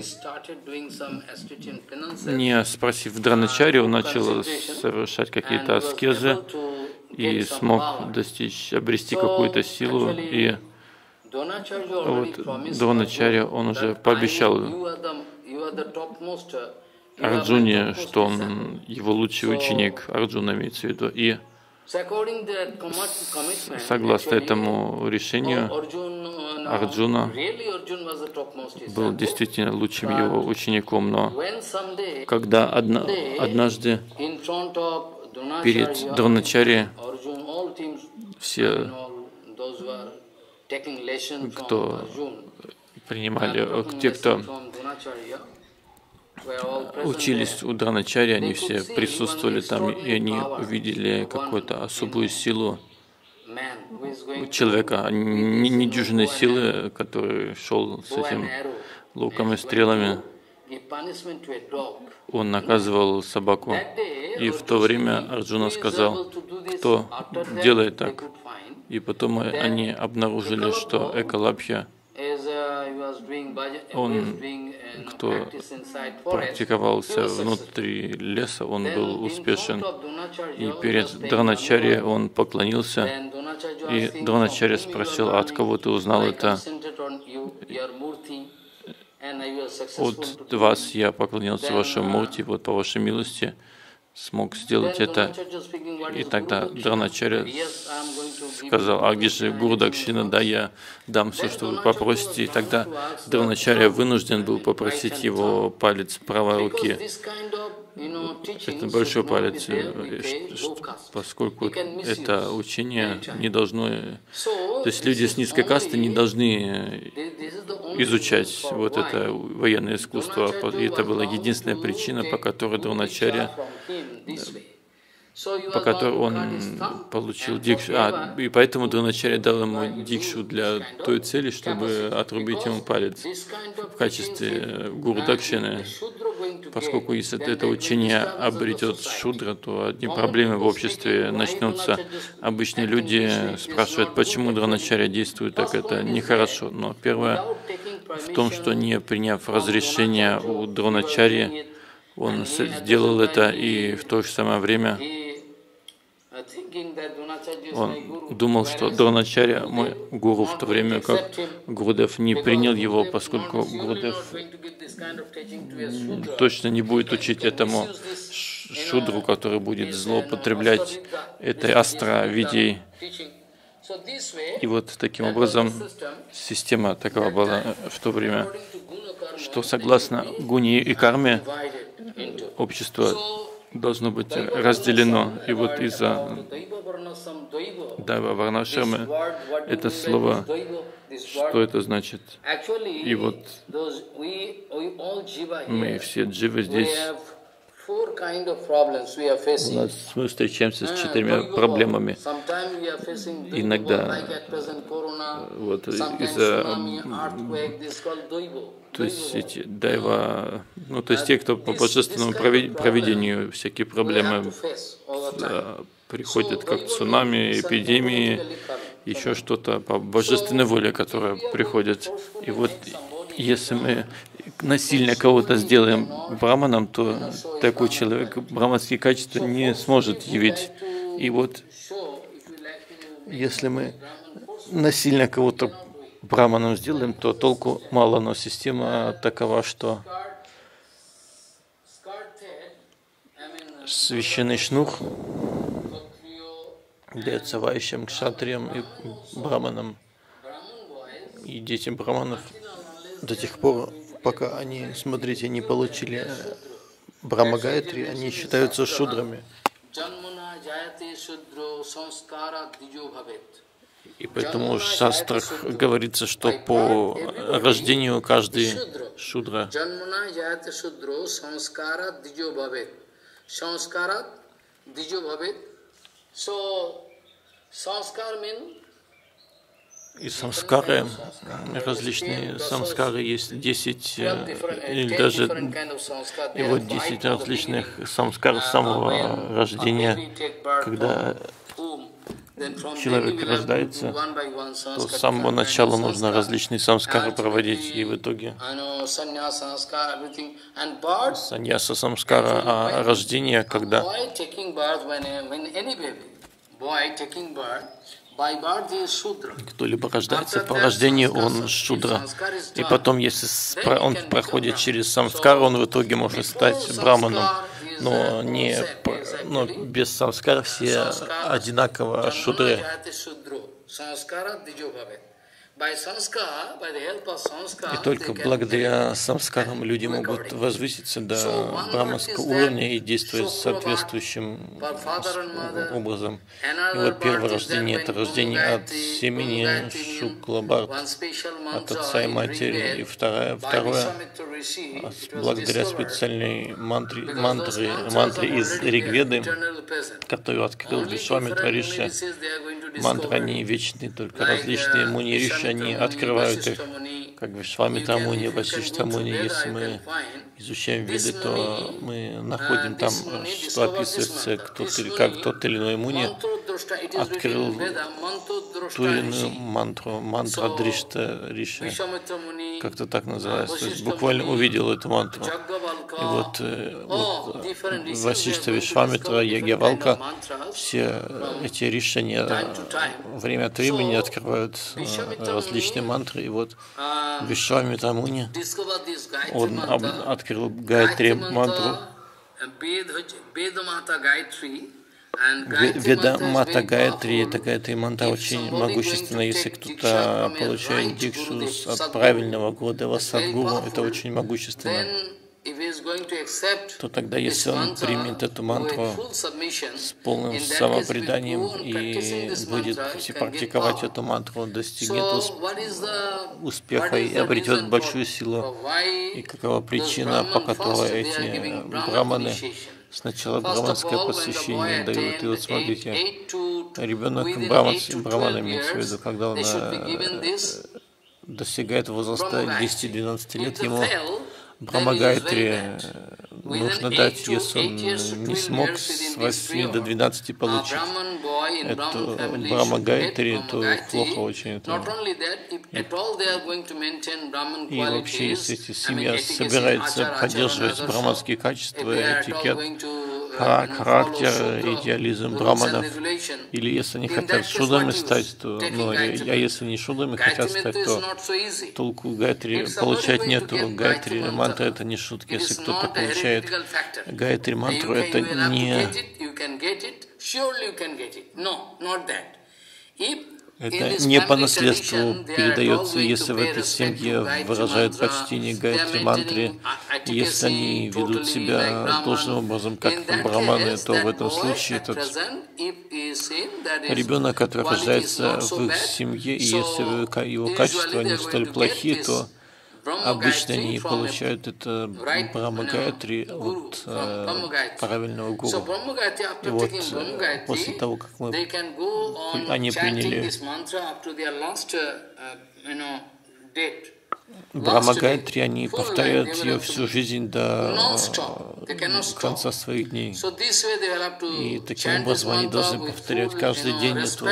не спросив Дроначарьи, он начал совершать какие-то аскезы и смог достичь, обрести какую-то силу. И вот Дроначарья, он уже пообещал Арджуне, что он его лучший ученик, Арджуна имеется в виду. И согласно этому решению, Арджуна был действительно лучшим его учеником, но когда одна, однажды перед Дроначарьей все, кто принимали, те, кто учились у Дроначарьи, они все присутствовали там, и они увидели какую-то особую силу человека, недюжинной силы, который шел с этим луком и стрелами. Он наказывал собаку. И в то время Арджуна сказал, кто делает так. И потом они обнаружили, что эколапхе, он, кто практиковался внутри леса, он был успешен. И перед Дроначарьей он поклонился. И Дроначарья спросил, от кого ты узнал это? От вас я поклонился вашей мурти, вот по вашей милости смог сделать это. И тогда Дроначарья сказал: а где же Гуру Дакшина? Да, я дам все, что вы попросите. И тогда Дроначарья вынужден был попросить его палец правой руки. Это большой палец, поскольку это учение не должно... То есть люди с низкой касты не должны изучать вот это военное искусство. И это была единственная причина, по которой Дроначарья, по которой он получил дикшу. А, и поэтому Дроначарья дал ему дикшу для той цели, чтобы отрубить ему палец в качестве гуру дакшины. Поскольку если это учение обретет шудра, то одни проблемы в обществе начнутся. Обычные люди спрашивают, почему Дроначарья действует так, это нехорошо. Но первое в том, что не приняв разрешения у Дроначарьи, он сделал это, и в то же самое время он думал, что Дроначарья мой гуру, в то время как Гурудев не принял его, поскольку Гурудев точно не будет учить этому шудру, который будет злоупотреблять этой астра-видей. И вот таким образом система такова была в то время, что согласно гуне и карме общество должно быть разделено. И вот из-за дайва варнашамы, это слово, что это значит? И вот мы все дживы здесь, у нас мы встречаемся с четырьмя проблемами. Иногда вот из-за, то есть эти дайва, ну то есть те, кто по божественному провидению, всякие проблемы приходят как цунами, эпидемии, еще что-то по божественной воле, которая приходит. И вот если мы насильно кого-то сделаем браманом, то такой человек браманские качества не сможет явить. И вот если мы насильно кого-то браманом сделаем, то толку мало, но система такова, что священный шнур дается вайшам, кшатриям и браманам. И дети браманов до тех пор, пока они, смотрите, не получили Брахма-гайатри, они считаются шудрами. И поэтому в шастрах говорится, что по рождению каждый шудра. И самскары, различные самскары, есть десять или даже и вот десять различных самскар с самого рождения. Когда человек рождается, то с самого начала нужно различные самскары проводить, и в итоге саньяса самскара, а рождение, когда кто-либо рождается, по рождению он шудра. И потом, если он проходит через самскар, он в итоге может стать браманом. Но, не, но без самскар все одинаково шудры. И только благодаря самскарам люди могут возвыситься до браманского уровня и действовать соответствующим образом. И вот первое рождение – это рождение от семени Шуклабарт, от отца и матери. И второе, второе благодаря специальной мантре, мантре, мантре из Ригведы, которую открыл Вишвамитра Риши. Мантры, они вечные, только различные муни-риши, они открывают их, как Вишвамитра Муни, Васиштха Муни. Если мы изучаем виды, то мы находим там, что описывается, кто, как тот или иной муни открыл ту или иную мантру, мантра Дришта Риши, как-то так называется, то есть буквально увидел эту мантру. И вот, вот Васиштха, Вишвамитра, Ягьявалка, все эти решения время от времени открывают различные мантры. И вот Вишвамитра Муни, он открыл Гайатри мантру. Веда Мата Гайтри — это Гайтри Манта очень могущественная. Если кто-то получает дикшу от правильного Годева Садгуру, это очень могущественно. То тогда, если он примет эту мантру с полным самопреданием и будет практиковать эту мантру, достигнет успеха и обретет большую силу. И какова причина, по которой эти браманы сначала браманское посвящение дают? И вот смотрите, ребенок брамана, имеется в виду, когда он достигает возраста десяти-двенадцати лет, ему Брама-гайтри нужно дать, если он не смог с восьми до двенадцати получить эту Брама-гайтри, то плохо очень это. И вообще, если семья собирается поддерживать браманские качества, этикет, характер, идеализм браманов, или если они хотят шудами стать, то, ну, а если не шудами хотят стать, то толку гайтри получать нету. Гайтри мантра — это не шутки. Если кто-то получает гайтри мантру, это не это не по наследству передается. Если в этой семье выражают почтение гайтри мантре, если они ведут себя должным образом, как браманы, то в этом случае этот ребенок, который рождается в их семье, и если его качества не столь плохие, то обычно они получают это Брама-гайтри от ä, правильного гуру. И вот после того, как мы, они приняли Брама-гайтри, они повторяют ее всю жизнь до конца своих дней. И таким образом они должны повторять каждый день эту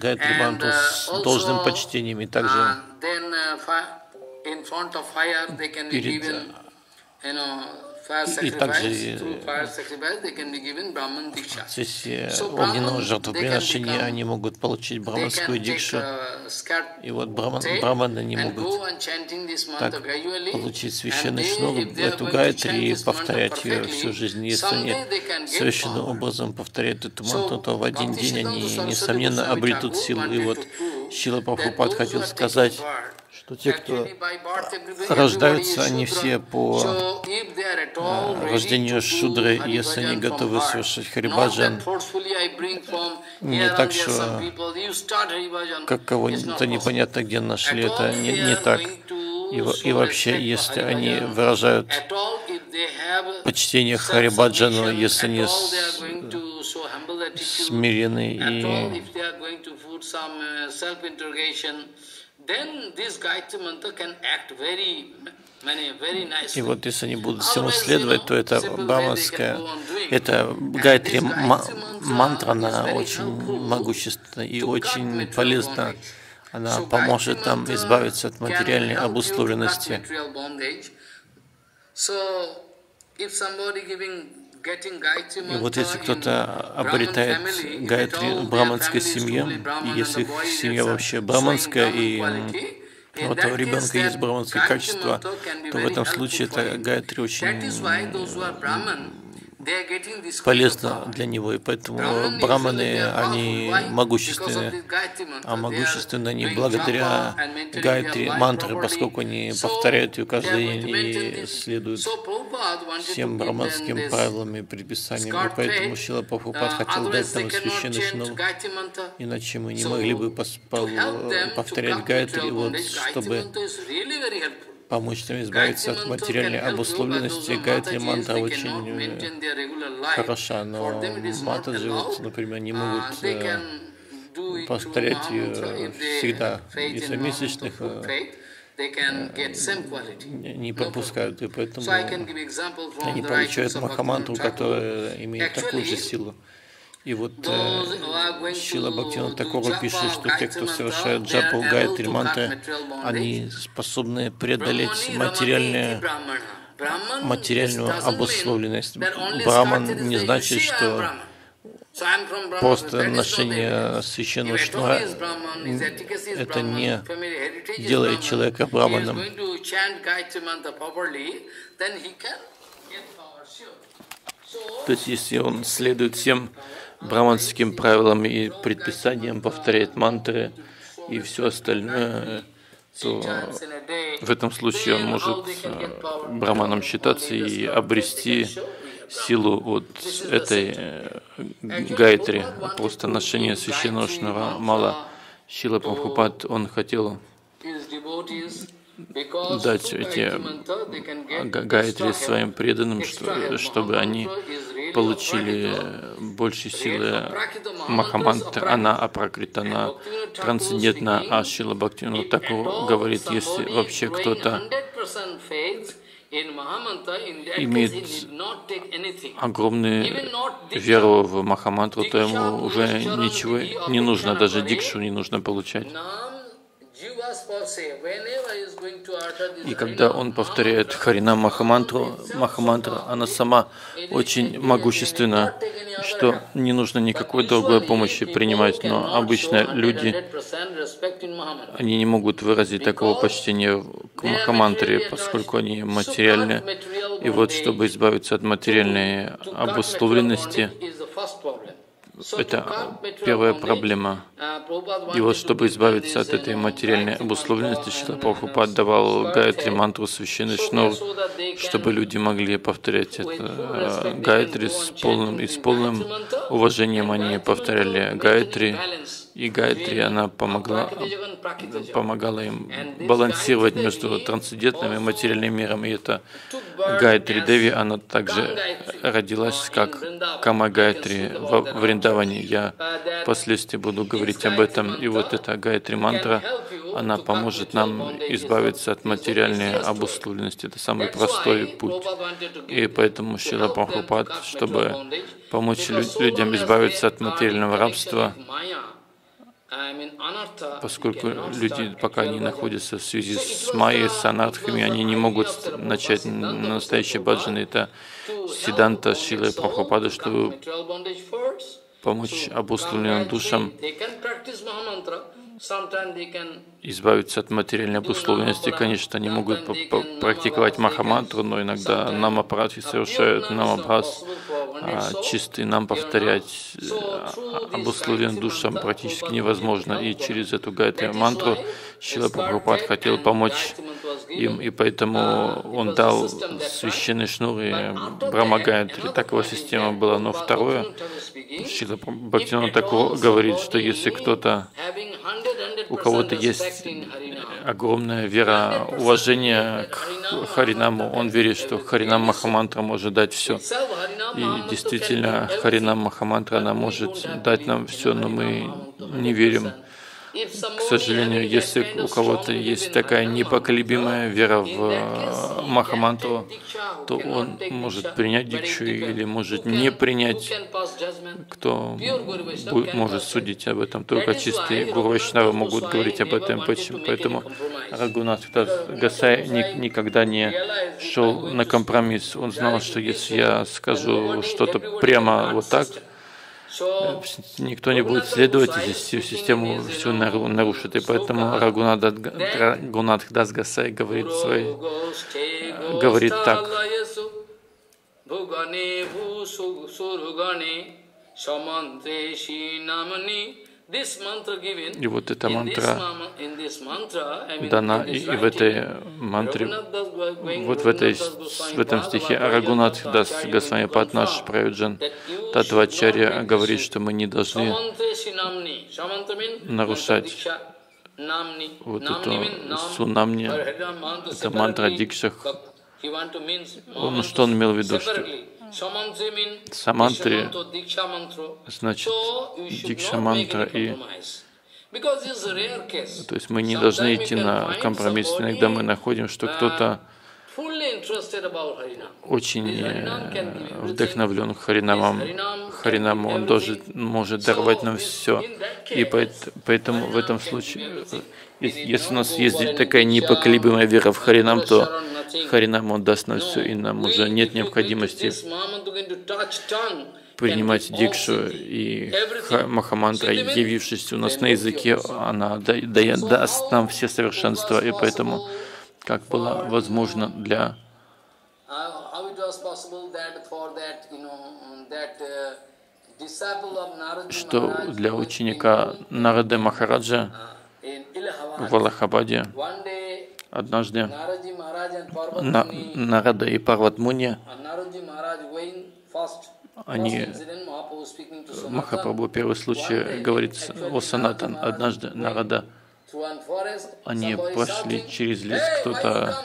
гайтри-мантру с должным почтением. И также перед, и также в процессе огненного жертвоприношения они могут получить браманскую дикшу. И вот браман, браманы не могут так получить священный шнур, эту гайтри, и повторять ее всю жизнь. Если они совершенным образом повторяют эту мантру, то в один день они, несомненно, обретут силу. И вот Шрила Прабхупад хотел сказать, что те, кто рождаются, они все по рождению шудры, если они готовы совершить харибаджан. Не так, что как кого-то непонятно где нашли, это не, не так. И, и вообще, если они выражают почтение харибаджану, если они смирены и И вот если они будут всему следовать, то это браманская, это гайтри мантра, она очень могущественна и очень полезна. Она поможет нам избавиться от материальной обусловленности. И вот если кто-то обретает гайтри в браманской семье, и если их семья вообще браманская, и у этого ребенка есть браманские качества, то в этом случае это гайтри очень полезно для него, и поэтому браманы, они могущественны, а могущественны они благодаря гайтри мантры, поскольку они повторяют ее каждый день и следуют всем браманским правилам и предписаниям, и поэтому Шрила Прабхупад хотел дать нам священный шнур, иначе мы не могли бы повторять гайтри, вот, чтобы помочь нам избавиться от материальной обусловленности. Гайтри мантра очень хороша, но матаджи, вот, например, не могут повторять ее всегда из-за месячных, не пропускают, и поэтому они получают махамантру, которая имеет такую же силу. И вот э, Шрила Бхактивинода Такур пишет, что те, кто совершает джапу гайтри мантры, они способны преодолеть материальную, материальную обусловленность. Браман не значит, что просто ношение священного шнура это не делает человека браманом. То есть, если он следует всем браманским правилам и предписаниям, повторяет мантры и все остальное, то в этом случае он может браманом считаться и обрести силу от этой гайтри, просто ношение священного шнура мала. Шрила Прабхупад, он хотел дать эти гайтри своим преданным, чтобы они получили больше силы. Махамантра, она апракрита, она трансцендентна, а Шрила Бхактивинода Тхакур говорит, если вообще кто-то имеет огромную веру в Махамантру, то ему уже ничего не нужно, даже дикшу не нужно получать. И когда он повторяет Харинам Махамантру, Махамантра, она сама очень могущественна, что не нужно никакой другой помощи принимать, но обычно люди, они не могут выразить такого почтения к Махамантре, поскольку они материальны. И вот, чтобы избавиться от материальной обусловленности, это первая проблема. И вот, чтобы избавиться от этой материальной обусловленности, Шрила Прабхупад давал гайтри мантру священный шнур, чтобы люди могли повторять это гайтри с полным и с полным уважением. Они повторяли гайтри, и гайтри она помогла, помогала им балансировать между трансцендентным и материальным миром. И это гайтри Деви, она также родилась как Кама Гайтри во Вриндаване. Я впоследствии буду говорить об этом. И вот эта гайтри мантра, она поможет нам избавиться от материальной обусловленности. Это самый простой путь. И поэтому Шрила Прабхупад, чтобы помочь людям избавиться от материального рабства, поскольку люди пока не находятся в связи с майей, с анартхами, они не могут начать настоящие баджаны. Это сиданта Шрилы Прабхупады, чтобы помочь обусловленным душам избавиться от материальной обусловленности. Конечно, они могут практиковать махамантру, но иногда намапарадхи совершают намабхас, а чистый нам повторять обусловленным душам практически невозможно. И через эту гайтри мантру Шрила Прабхупад хотел помочь им, и поэтому он дал священный шнур и Брахма Гайтри. Так его система была. Но второе, Шрила Бхактивинода Тхакур говорит, что если кто-то, у кого-то есть огромная вера, уважение к Харинаму, он верит, что Харинам Махамантра может дать все. И действительно, Харинам Махамантра, она может дать нам все, но мы не верим. К сожалению, если у кого-то есть такая непоколебимая вера в Махамантру, то он может принять дикшу или может не принять. Кто может судить об этом? Только чистые гуру вайшнавы могут говорить об этом. Поэтому Рагунат Гасай никогда не шел на компромисс. Он знал, что если я скажу что-то прямо вот так, никто не будет следовать, и всю систему всю нарушит. И поэтому Рагунатх дас Госай говорит, свой, говорит так. И вот эта мантра дана и, и в этой мантре, вот в, этой, в этом стихе Рагунатх дас Госвами Пад наш Прайоджан Татвачарья говорит, что мы не должны нарушать вот эту сунамни, это мантра дикшах. Он, что он имел в виду? Что самантри значит дикша мантра, и то есть мы не должны идти на компромисс. Иногда мы находим, что кто-то очень вдохновлен Харинамом. Харинаму он должен, может даровать нам все. И поэтому в этом случае, если у нас есть такая непоколебимая вера в Харинам, то Харинам он даст нам все, и нам уже нет необходимости принимать дикшу. И Махамантра, явившись у нас на языке, она даст нам все совершенства, и поэтому как было возможно для how it was possible that for that, you know, that disciple of Narada Maharaj, что для ученика Нарады Махараджа в Аллахабаде однажды на, Нарада и Парват Муни, они, Махапрабху первый случай говорит о Санатан, однажды Нарада, они пошли через лес, кто-то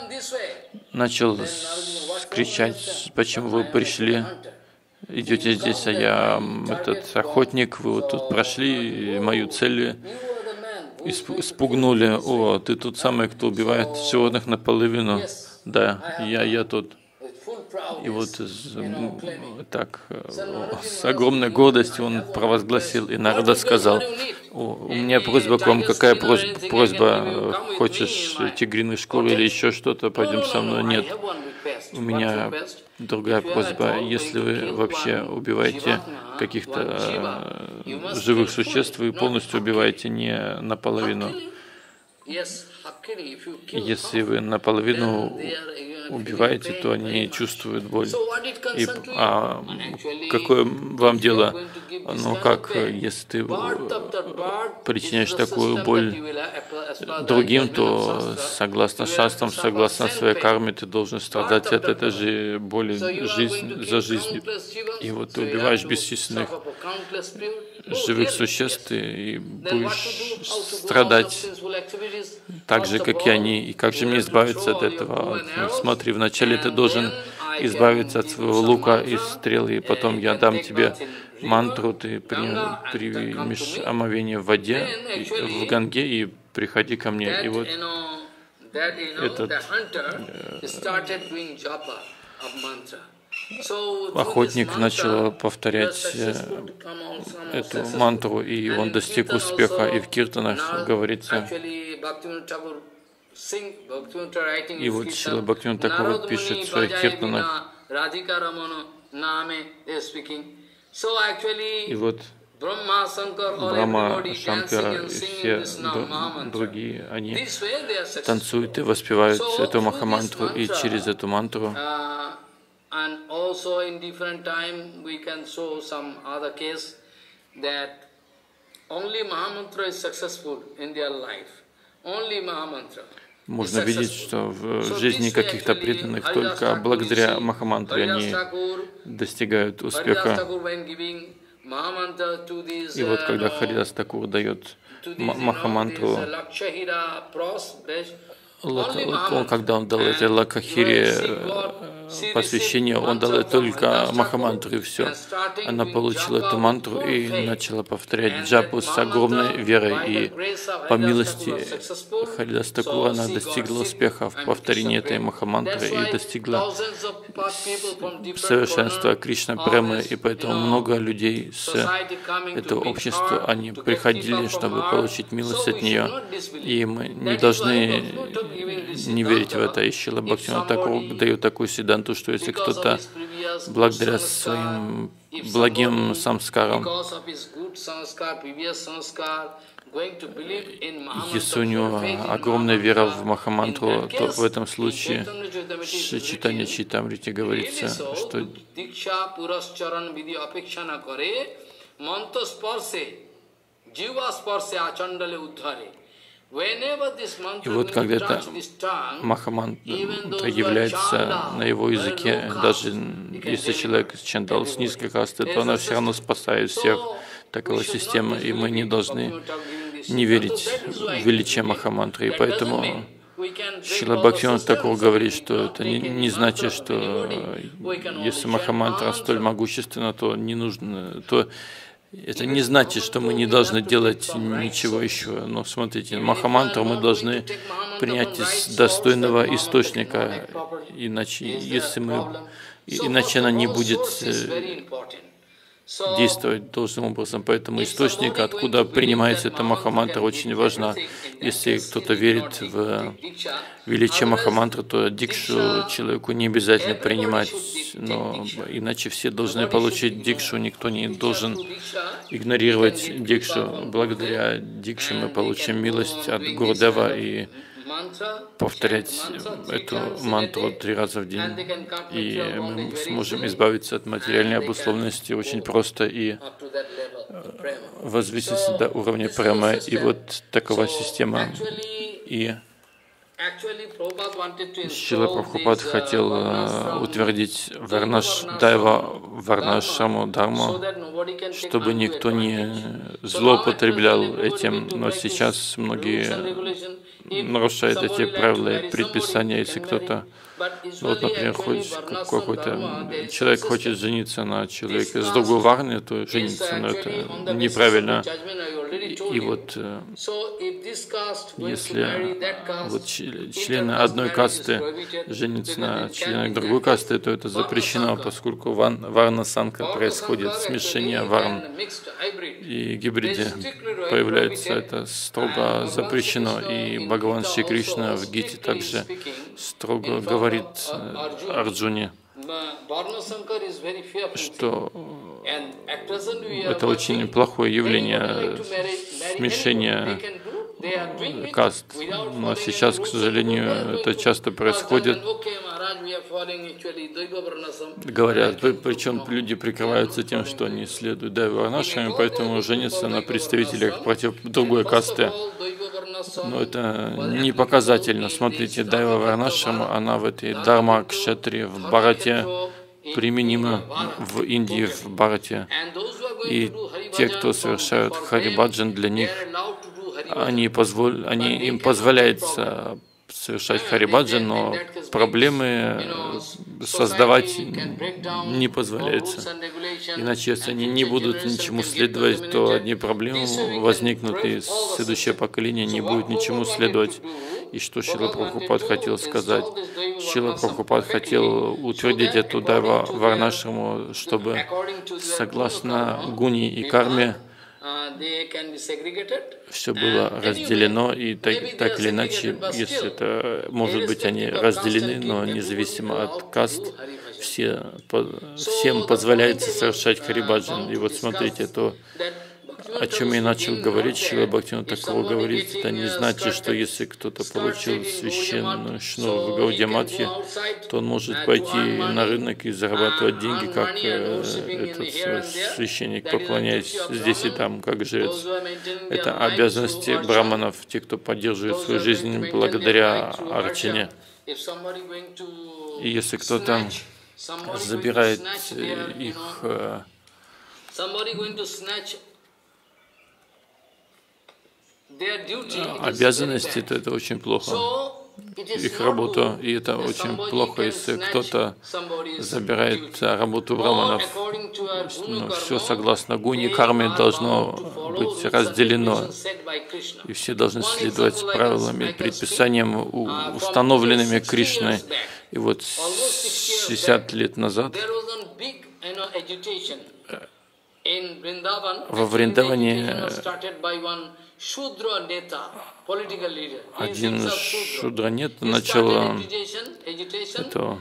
начал кричать, почему вы пришли, идете здесь, а я этот охотник, вы вот тут прошли, мою цель испугнули, о, ты тот самый, кто убивает животных наполовину, да, я, я тот. И вот так, с огромной гордостью он провозгласил, и Нарада сказал, у меня просьба к вам, какая просьба, просьба, хочешь тигриную шкуру или еще что-то, пойдем со мной, нет, у меня другая просьба, если вы вообще убиваете каких-то живых существ, вы полностью убиваете, не наполовину. Если вы наполовину убиваете, то они чувствуют боль. И, а какое вам дело? Ну как, если ты причиняешь такую боль другим, то согласно шастрам, согласно своей карме, ты должен страдать от этой же боли жизнь, за жизнь. И вот ты убиваешь бесчисленных живых существ и будешь страдать так же, как и они. И как же мне избавиться от этого? Смотри, вначале ты должен избавиться от своего лука и стрелы, и потом я дам тебе мантру, ты примешь омовение в воде, в Ганге, и приходи ко мне. И вот этот охотник начал повторять эту мантру, и он достиг успеха. И в киртанах говорится, и вот Шрила Бхактивинода Такур пишет в своих киртанах, и вот Брахма, Шанкара и все другие, они танцуют и воспевают эту Махамантру, и через эту мантру. Можно видеть, что в жизни каких-то преданных только благодаря Махамантре они достигают успеха. И вот когда Харидас Такур дает Махамантру, он, когда он дал этой Лакахире посвящение, он дал только Махамантру, и все. Она получила эту мантру и начала повторять джапу с огромной верой. И по милости Харидас Такура она достигла успеха в повторении этой Махамантры и достигла совершенства Кришна Премы. И поэтому много людей с этого общества, они приходили, чтобы получить милость от нее. И мы не должны не верить в это. И Шрила Бхактивинода Такур дает такую сиданту, что если кто-то благодаря своим благим самскарам, если у него огромная вера в Махамантру, то в этом случае в Чайтанья Чайтамрите говорится, что и вот когда эта Махамантра является на его языке, даже если человек чандал с низкой касты, то она все равно спасает всех такого системы, и мы не должны не верить в величие Махамантры. И поэтому Шрила Бхактивинода Такур говорит, что это не, не значит, что если Махамантра столь могущественна, то не нужно, то это не значит, что мы не должны делать ничего еще. Но смотрите, Махамантру мы должны принять из достойного источника, иначе, если мы, иначе она не будет действовать должным образом. Поэтому источник, откуда принимается эта Махамантра, очень важна. Если кто-то верит в величие Махамантры, то дикшу человеку не обязательно принимать, но иначе все должны получить дикшу, никто не должен игнорировать дикшу. Благодаря дикше мы получим милость от Гурудева, и повторять эту мантру три раза в день, и мы сможем избавиться от материальной обусловленности очень просто и возвыситься до уровня према. И вот такова система. И Шрила Прабхупад хотел утвердить Варнаш Дайва, Варнашаму Дхарму, чтобы никто не злоупотреблял этим, но сейчас многие нарушают эти правила и предписания. Если кто-то, вот, например, какой-то человек хочет жениться на человеке с другой варны, то жениться, но это неправильно. И вот если вот члены одной касты женятся на членах другой касты, то это запрещено, поскольку варна-санка происходит, смешение варн и гибриды появляются, это строго запрещено. И Бхагаван Шри Кришна в Гите также строго говорит Арджуне, что это очень плохое явление, смешение каст. Но сейчас, к сожалению, это часто происходит. Говорят, причем люди прикрываются тем, что они следуют дайва-варнашами, поэтому женятся на представителях против другой касты. Но это не показательно. Смотрите, дайва варнашрама, она в этой дарма-кшетре, в Бхарате, применима в Индии, в Бхарате. И те, кто совершают харибаджан, для них, они позволь, они, им позволяется совершать харибаджан, но проблемы создавать не позволяется. Иначе, если они не будут ничему следовать, то одни проблемы возникнут, и следующее поколение не будет ничему следовать. И что Шрила Прабхупад хотел сказать? Шрила Прабхупад хотел утвердить эту дайва варнашраму, чтобы согласно гуни и карме все было разделено, и так, так или иначе, если это, может быть, они разделены, но независимо от каст, все, всем позволяется совершать харибаджан. И вот смотрите, то, о чем я начал говорить, Шрила Бхактивинод Тхакур говорит, это не значит, что если кто-то получил священную шнур в Гаудия Матхи, то он может пойти на рынок и зарабатывать деньги, как этот священник, поклоняясь здесь и там, как жрец. Это обязанности браманов, те, кто поддерживает свою жизнь благодаря арчане. И если кто-то забирает их обязанности, то это очень плохо, их работу, и это очень плохо, если кто-то забирает работу браманов. Но все согласно гуни карме должно быть разделено, и все должны следовать правилам и предписаниям, установленными Кришной. И вот шестьдесят лет назад во Вриндаване один шудранет начал это,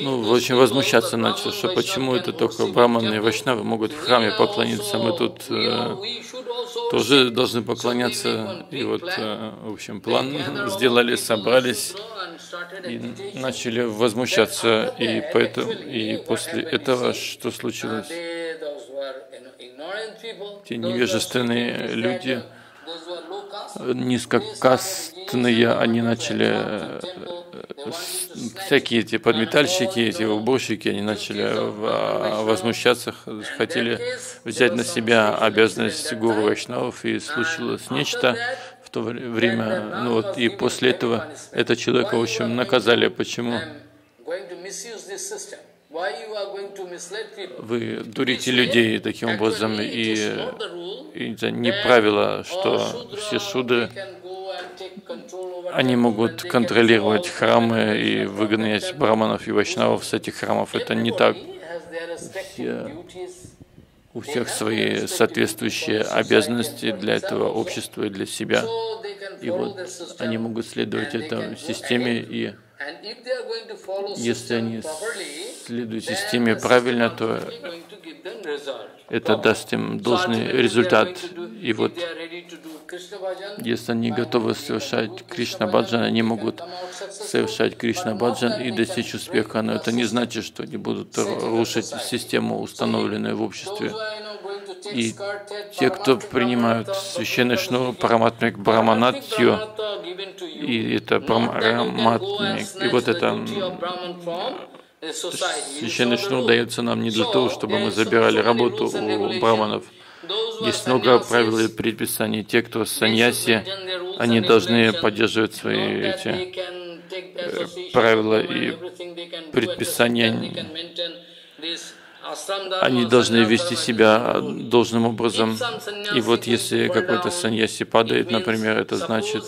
ну, очень возмущаться начал, что почему это только браманы и вайшнавы могут в храме поклониться, мы тут э, тоже должны поклоняться. И вот, э, в общем, план сделали, собрались и начали возмущаться. И, поэтому, и после этого что случилось? Те невежественные люди, низкокастные, они начали, всякие эти подметальщики, эти уборщики, они начали возмущаться, хотели взять на себя обязанность гуру вайшнавов, и случилось нечто в то время. Ну вот, и после этого этого человека, в общем, наказали. Почему? Вы дурите людей таким образом, и, и это не правило, что все шудры, они могут контролировать храмы и выгонять браманов и вайшнавов с этих храмов. Это не так. Все, у всех свои соответствующие обязанности для этого общества и для себя. И вот они могут следовать этой системе и Если они следуют системе правильно, то это даст им должный результат. И вот, если они готовы совершать Кришна-баджан, они могут совершать Кришна-баджан и достичь успеха. Но это не значит, что они будут рушить систему, установленную в обществе. И те, кто принимают священный шнур Параматмик Браманатью, и это Браманатмик, и вот это священный шнур дается нам не для того, чтобы мы забирали работу у браманов. Есть много правил и предписаний. Те, кто саньяси, они должны поддерживать свои эти правила и предписания. Они должны вести себя должным образом. И вот если какой-то саньяси падает, например, это значит,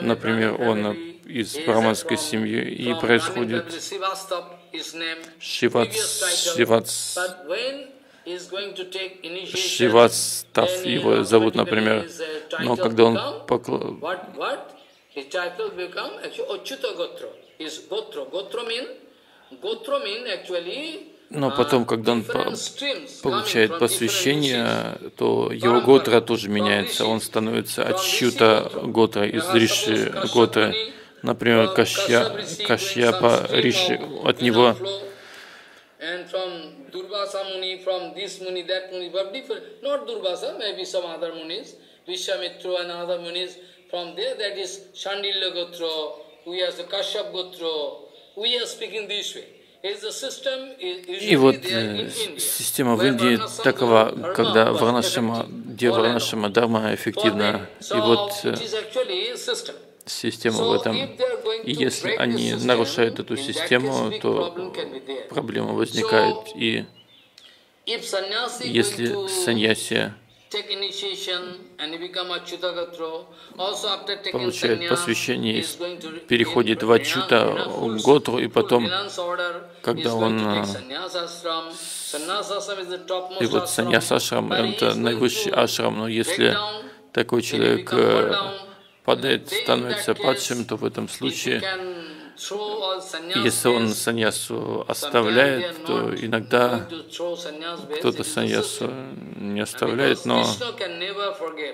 например, он из браманской семьи, и происходит шивац, шивац, Шивастав его зовут, например, но когда он поклон... Но потом, когда он получает посвящение, то его готра тоже меняется, он становится Ачюта готра, из Риши готра. Например, Кашья, Кашьяпа Риши, от него... And from Durvasa Muni, from this Muni, that Muni, but different, not Durvasa, maybe some other Munis, Vishamitra and other Munis, from there that is Shandilya Gotra, who has the Kashyap Gotra, we are speaking this way. И вот э, система в Индии такова, когда Варнашама, где Варнашама Дхарма эффективна, и вот э, система в этом. И если они нарушают эту систему, то проблема возникает. И если саньяси получает посвящение, переходит в Ачюта Готру, и потом, когда он... И вот саньяс-ашрам — это наивысший ашрам, но если такой человек падает, становится падшим, то в этом случае, если он саньясу оставляет, то иногда кто-то саньясу не оставляет, но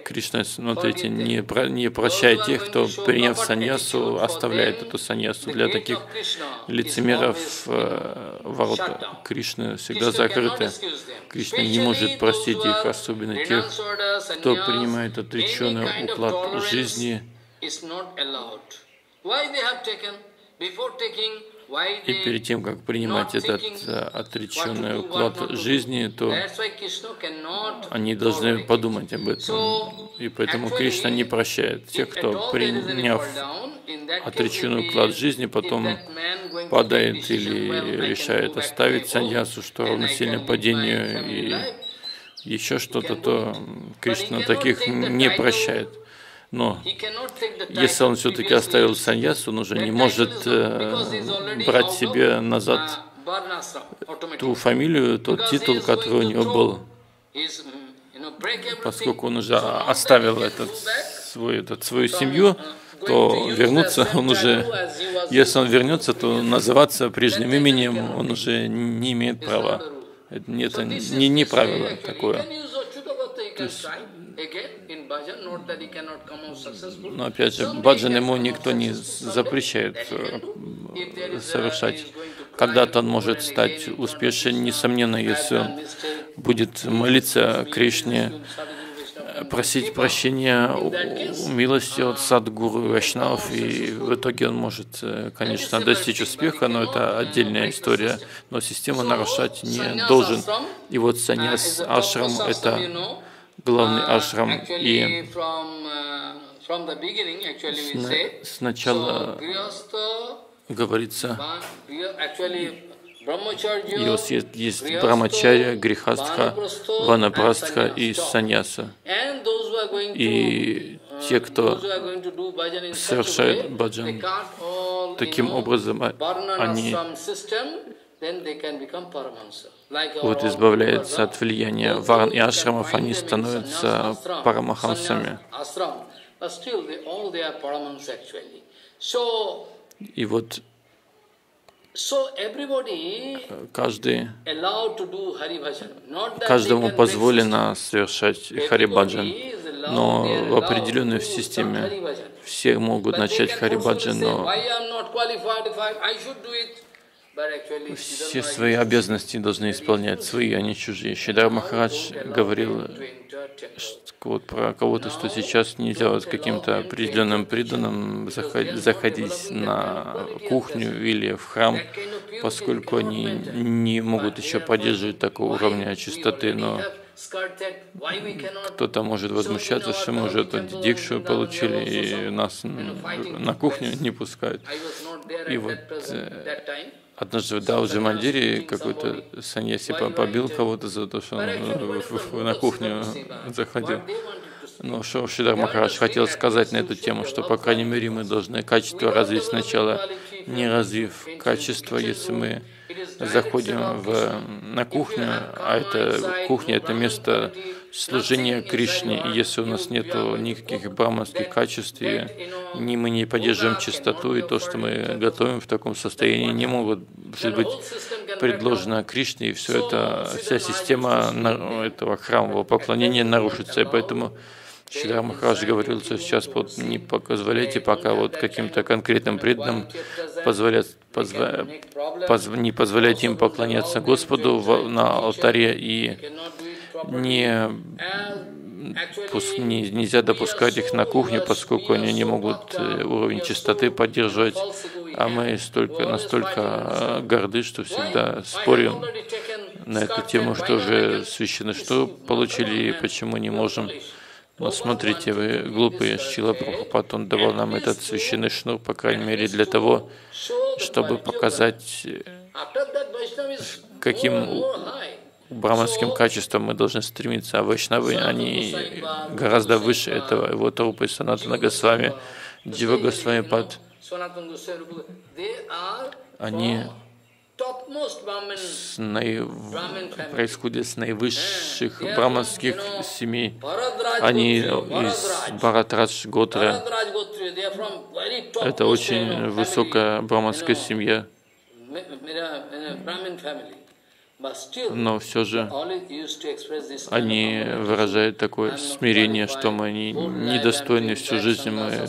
Кришна, смотрите, не, про, не прощает тех, кто, приняв саньясу, оставляет эту саньясу. Для таких лицемеров ворота Кришны всегда закрыты. Кришна не может простить их, особенно тех, кто принимает отреченный уклад жизни. И перед тем, как принимать этот отреченный уклад жизни, то они должны подумать об этом. И поэтому Кришна не прощает тех, кто, приняв отреченный уклад жизни, потом падает или решает оставить саньясу, что равносильно падению, и еще что-то, то Кришна таких не прощает. Но если он все-таки оставил саньясу, он уже не может э, брать себе назад ту фамилию, тот титул, который у него был, поскольку он уже оставил этот, свой, этот, свою семью, то вернуться он уже, если он вернется, то называться прежним именем он уже не имеет права. Это не, это не, не правило такое. То есть, но опять же, баджан ему никто не запрещает совершать. Когда-то он может стать успешен, несомненно, если он будет молиться Кришне, просить прощения, милости от садгуру и вайшнавов, и в итоге он может, конечно, достичь успеха, но это отдельная история. Но систему нарушать не должен. И вот саньяс ашрам – это главный ашрам. И сначала говорится, и вот есть, есть брамачарья, грихастха, ванапрастха и саньяса. И те, кто совершает баджан, таким образом они вот избавляются от влияния варн и ашрамов, они становятся парамахамсами. И вот каждый, каждому позволено совершать харибаджан, но в определенной системе все могут начать харибаджан, но все свои обязанности должны исполнять свои, а не чужие. Шридар Махарадж говорил вот про кого-то, что сейчас нельзя с каким-то определенным преданным заходить на кухню или в храм, поскольку они не могут еще поддерживать такого уровня чистоты, но кто-то может возмущаться, что мы уже тут дикшу получили, и нас на кухню не пускают. И вот однажды в Дауджи Мандире какой-то саньяси побил кого-то за то, что он на кухню заходил. Но что Шридар Махарадж хотел сказать на эту тему, что, по крайней мере, мы должны качество развить сначала, не развив качество, если мы заходим в, на кухню, а это кухня — это место служения Кришне. И если у нас нет никаких браманских качеств, и ни мы не поддерживаем чистоту, и то, что мы готовим в таком состоянии, не могут быть предложено Кришне, и все это, вся система этого храмового поклонения нарушится. И поэтому Шридар Махарадж говорил, что сейчас вот не позволяйте пока вот каким-то конкретным преданным позволять, позва, позв, не позволяйте им поклоняться Господу в, на алтаре, и не, пус, не, нельзя допускать их на кухню, поскольку они не могут уровень чистоты поддерживать, а мы столько, настолько горды, что всегда спорим на эту тему, что же священное, что получили и почему не можем. Но смотрите, вы глупые, Шрила Прабхупад, он давал нам этот священный шнур, по крайней мере, для того, чтобы показать, каким браманским качеством мы должны стремиться. А вайшнавы, они гораздо выше этого. Его трупы Санатана Госвами, Джива Госвами Пад, они С наив... происходят с наивысших браманских семей. Они из Бхарадрадж Готра. Это очень высокая браманская семья. Но все же они выражают такое смирение, что мы недостойны, всю жизнь мы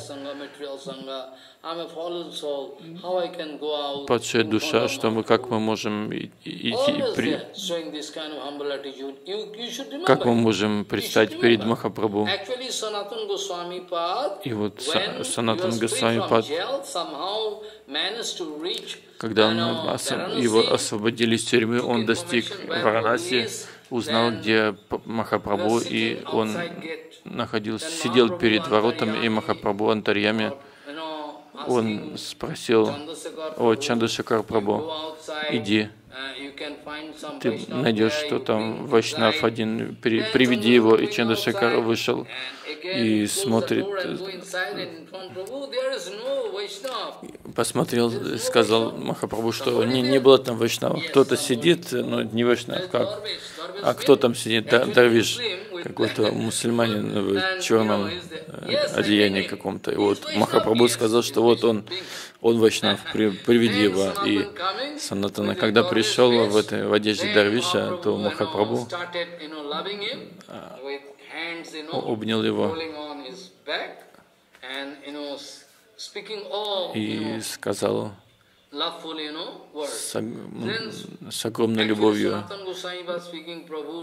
падшая душа, что мы, как мы можем идти, при... как мы можем предстать перед Махапрабху. И вот Санатан Госвами Пад, когда он особ... его освободили из тюрьмы, он достиг Варанаси, узнал, где Махапрабху, и он находился, сидел перед воротами, и Махапрабху Антарьями. Он спросил: «О, Чандашекар Прабху, иди, ты найдешь, что там вайшнав один, при, приведи его». И Чандашекар вышел и смотрит, посмотрел, сказал Махапрабху, что не, не было там вайшнава, кто-то сидит, но не вайшнав, как? А кто там сидит? Дарвиш, какой-то мусульманин в черном одеянии каком-то. И вот Махапрабху сказал, что вот он, он вайшнав, при, приведи его. И Санатана, когда пришел в, этой, в одежде Дарвиша, то Махапрабху обнял его и сказал с, с огромной любовью.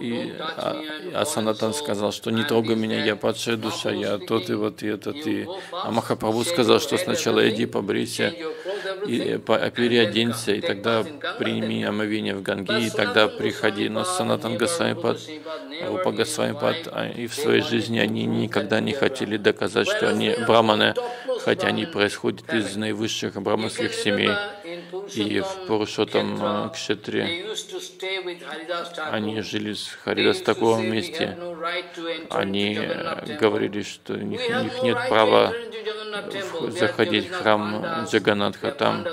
И а, а Санатан сказал, что не трогай меня, я падшая душа, я тот и вот и этот. И... А Махапрабху сказал, что сначала иди побрейся, и переоденься, и тогда прими омовение в Ганге, и тогда приходи. Но Санатан Госвами Пад, Рупа Госвами Пад, и в своей жизни они никогда не хотели доказать, что они браманы, хотя они происходят из наивысших браманских семей. И в Пурушотам Кшетре они жили с Харидас в таком месте. Они говорили, что у них, у них нет права заходить в храм Джаганатха. Там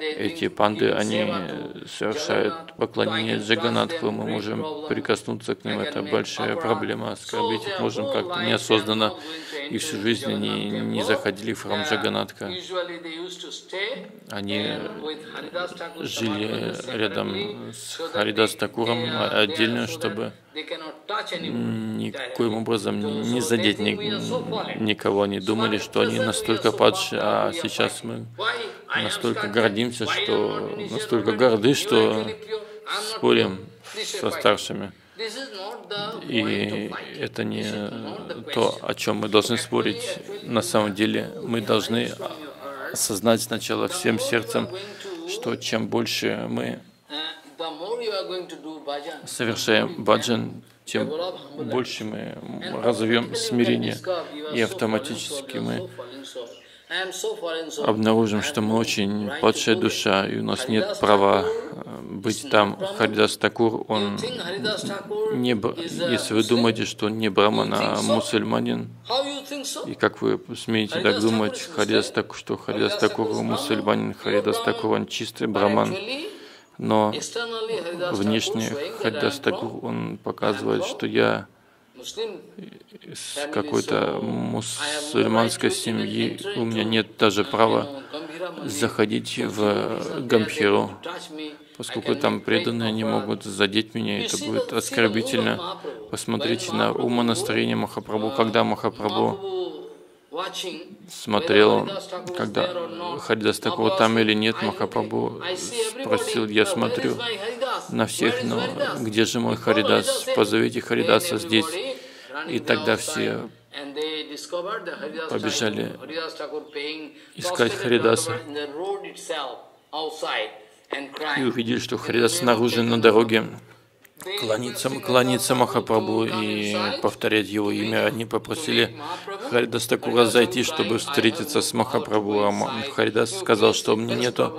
эти панды, они совершают поклонение Джаганатху, мы можем прикоснуться к ним, это большая проблема, оскорбить их можем как-то неосознанно. и всю жизнь они не заходили в храм Джаганнатха. Они жили рядом с Харидас Такуром отдельно, чтобы никоим образом не задеть никого. Они думали, что они настолько падшие, а сейчас мы настолько гордимся, что настолько горды, что спорим со старшими. И это не то, о чем мы должны спорить. На самом деле мы должны осознать сначала всем сердцем, что чем больше мы совершаем баджан, тем больше мы развьем смирение, и автоматически мы обнаружим, что мы очень падшая душа, и у нас нет права быть там. Харидас Такур, он не... Если вы думаете, что он не браман, а мусульманин, и как вы смеете так думать, Харидас Такур, что Харидас Такур мусульманин, Харидас Такур, он чистый браман. Но внешне Харидас Такур, он показывает, что я из какой-то мусульманской семьи, у меня нет даже права заходить в Гамбхиру, поскольку там преданные, они могут задеть меня, и это будет оскорбительно. Посмотрите на умонастроение Махапрабху, когда Махапрабху смотрел, когда Харидас Такур там или нет, Махапрабху спросил: я смотрю на всех, но где же мой Харидас? Позовите Харидаса здесь. И тогда все побежали искать Харидаса и увидели, что Харидас снаружи на дороге кланяется, кланяется Махапрабху и повторять его имя. Они попросили Харидас Такура зайти, чтобы встретиться с Махапрабху. А Харидас сказал, что мне нету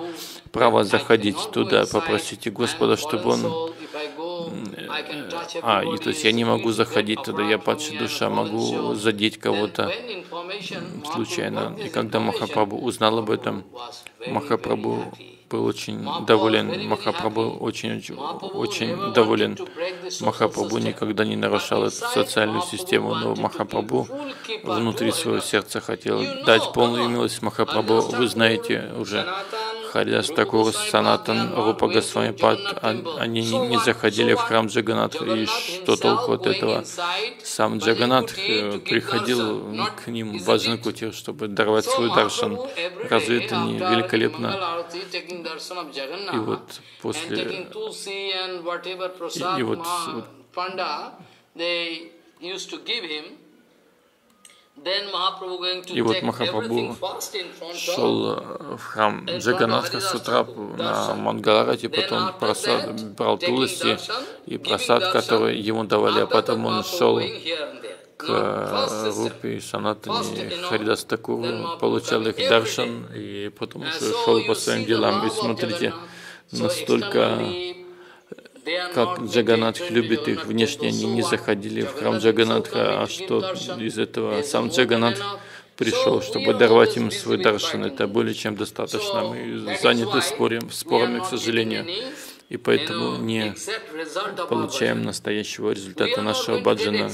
права заходить туда, попросите Господа, чтобы он... А, и то есть я не могу заходить туда, я падшая душа, могу задеть кого-то случайно. И когда Махапрабху узнал об этом, Махапрабху был очень доволен. Махапрабху очень, очень доволен. Махапрабху никогда не нарушал эту социальную систему, но Махапрабху внутри своего сердца хотел дать полную милость. Махапрабху, вы знаете уже, Харидас Такур, Санатан, Рупа Госвами Пад, они не заходили в храм Джаганнатха, и что толку от этого? Сам Джаганнатх приходил к ним в баджан кутир, чтобы даровать свой даршан. Разве это не великолепно? И вот после... И, и вот... И вот Махапрабху шел в храм Джаганнатха с утра на Мангаларате, потом просад, брал туласи и просад, который ему давали, а потом он шел к Рупе, Санатане, Харидас Такуру, получал их даршан, и потом шел по своим делам. И смотрите, настолько... как Джаганнатх любит их, внешне они не заходили в храм Джаганнатха, а что из этого? Сам Джаганнатх пришел, чтобы даровать им свой даршан, это более чем достаточно. Мы заняты спорим, спорами, к сожалению, и поэтому не получаем настоящего результата нашего баджана.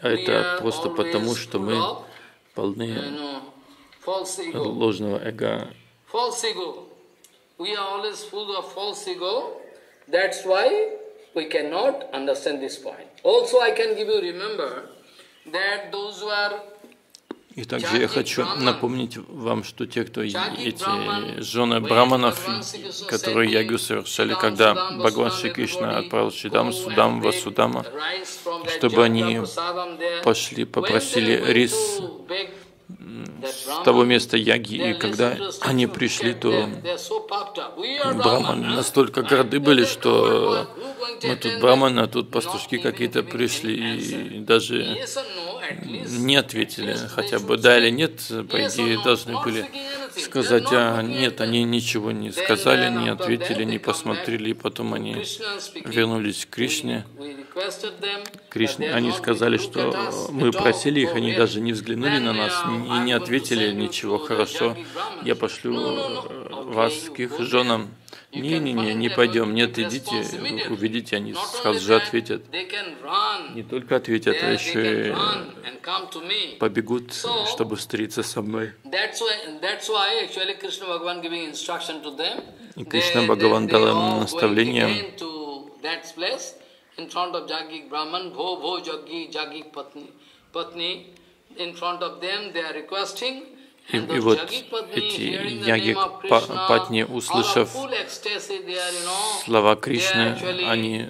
А это просто потому, что мы полны ложного эго. We are always full of false ego. That's why we cannot understand this point. Also, I can give you remember that those who are. И также я хочу напомнить вам, что те, кто эти жены браманов, которые ягу совершали, когда Бхагаван Шри Кришна отправил Шридам, Судам, Васудама, чтобы они пошли, попросили рис с того места яги, и когда они пришли, то браманы настолько горды были, что мы тут браманы, а тут пастушки какие-то пришли и даже не ответили, хотя бы да или нет, по идее, должны были сказать, а нет, они ничего не сказали, не ответили, не посмотрели, и потом они вернулись к Кришне. Кришне, они сказали, что мы просили их, они даже не взглянули на нас и не ответили ничего. Хорошо, я пошлю вас к их женам. Не-не-не, не пойдем, нет, идите, увидите, они сразу же ответят. Не только ответят, а еще и побегут, чтобы встретиться со мной. И Кришна Бхагаван дал им наставление. И, и вот эти Ягик-патни, услышав слова Кришны, они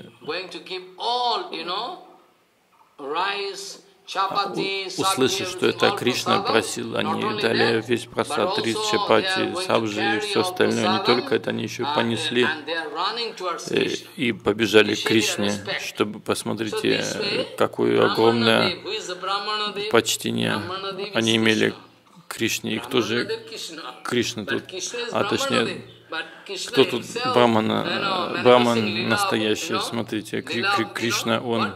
услышав, что это Кришна просил, они дали весь просад, рис, чапати, сабжи и все остальное. Не только это, они еще понесли и побежали к Кришне, чтобы посмотрите, какое огромное почтение они имели Кришне. И кто же Кришна тут, а точнее, кто тут Брамана, Браман настоящий, смотрите, Кри -кри Кришна, он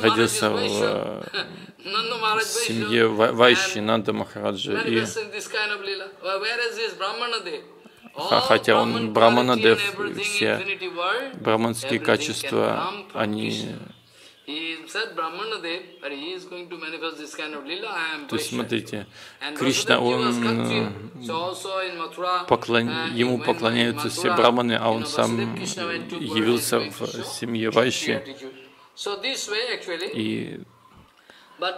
родился в семье Вайши, Нанда Махараджа, и хотя он Браманадев, все браманские качества, они... То есть, смотрите, Кришна, он поклон... ему поклоняются все браманы, а он сам явился в семье Вайши. И, и вот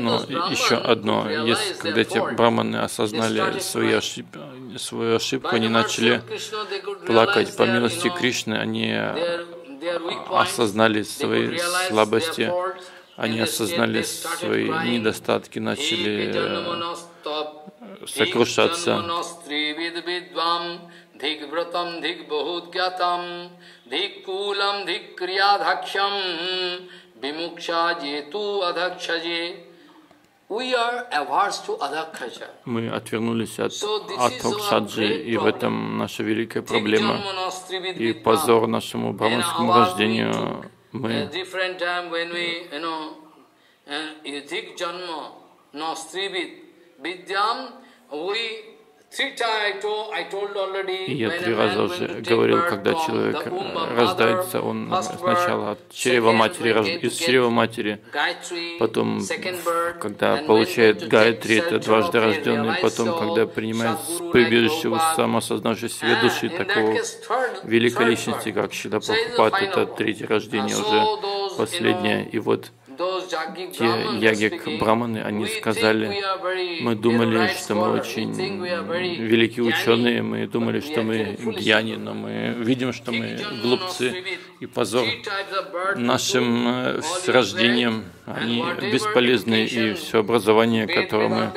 ну, еще одно, если, когда эти браманы осознали свою ошибку, свою ошибку, они начали плакать. По милости Кришны они осознали свои слабости, они осознали свои недостатки, начали сокрушаться. Мы отвернулись от Адхакшаджи, и в этом наша великая проблема и позор нашему браманскому рождению. Мы И я три раза уже говорил, когда человек рождается, он сначала от чрева матери, из чрева матери, потом, когда получает Гайатри, это дважды рожденный, потом, когда принимает прибежище у самоосознавшей себе души, такого великой личности, как Шрила Прабхупад, это третье рождение уже последнее. И вот те ягик-браманы, они сказали, мы думали, что мы очень великие ученые, мы думали, что мы гьяни, но мы видим, что мы глупцы и позор нашим рождением. Они бесполезны, и все образование, которое мы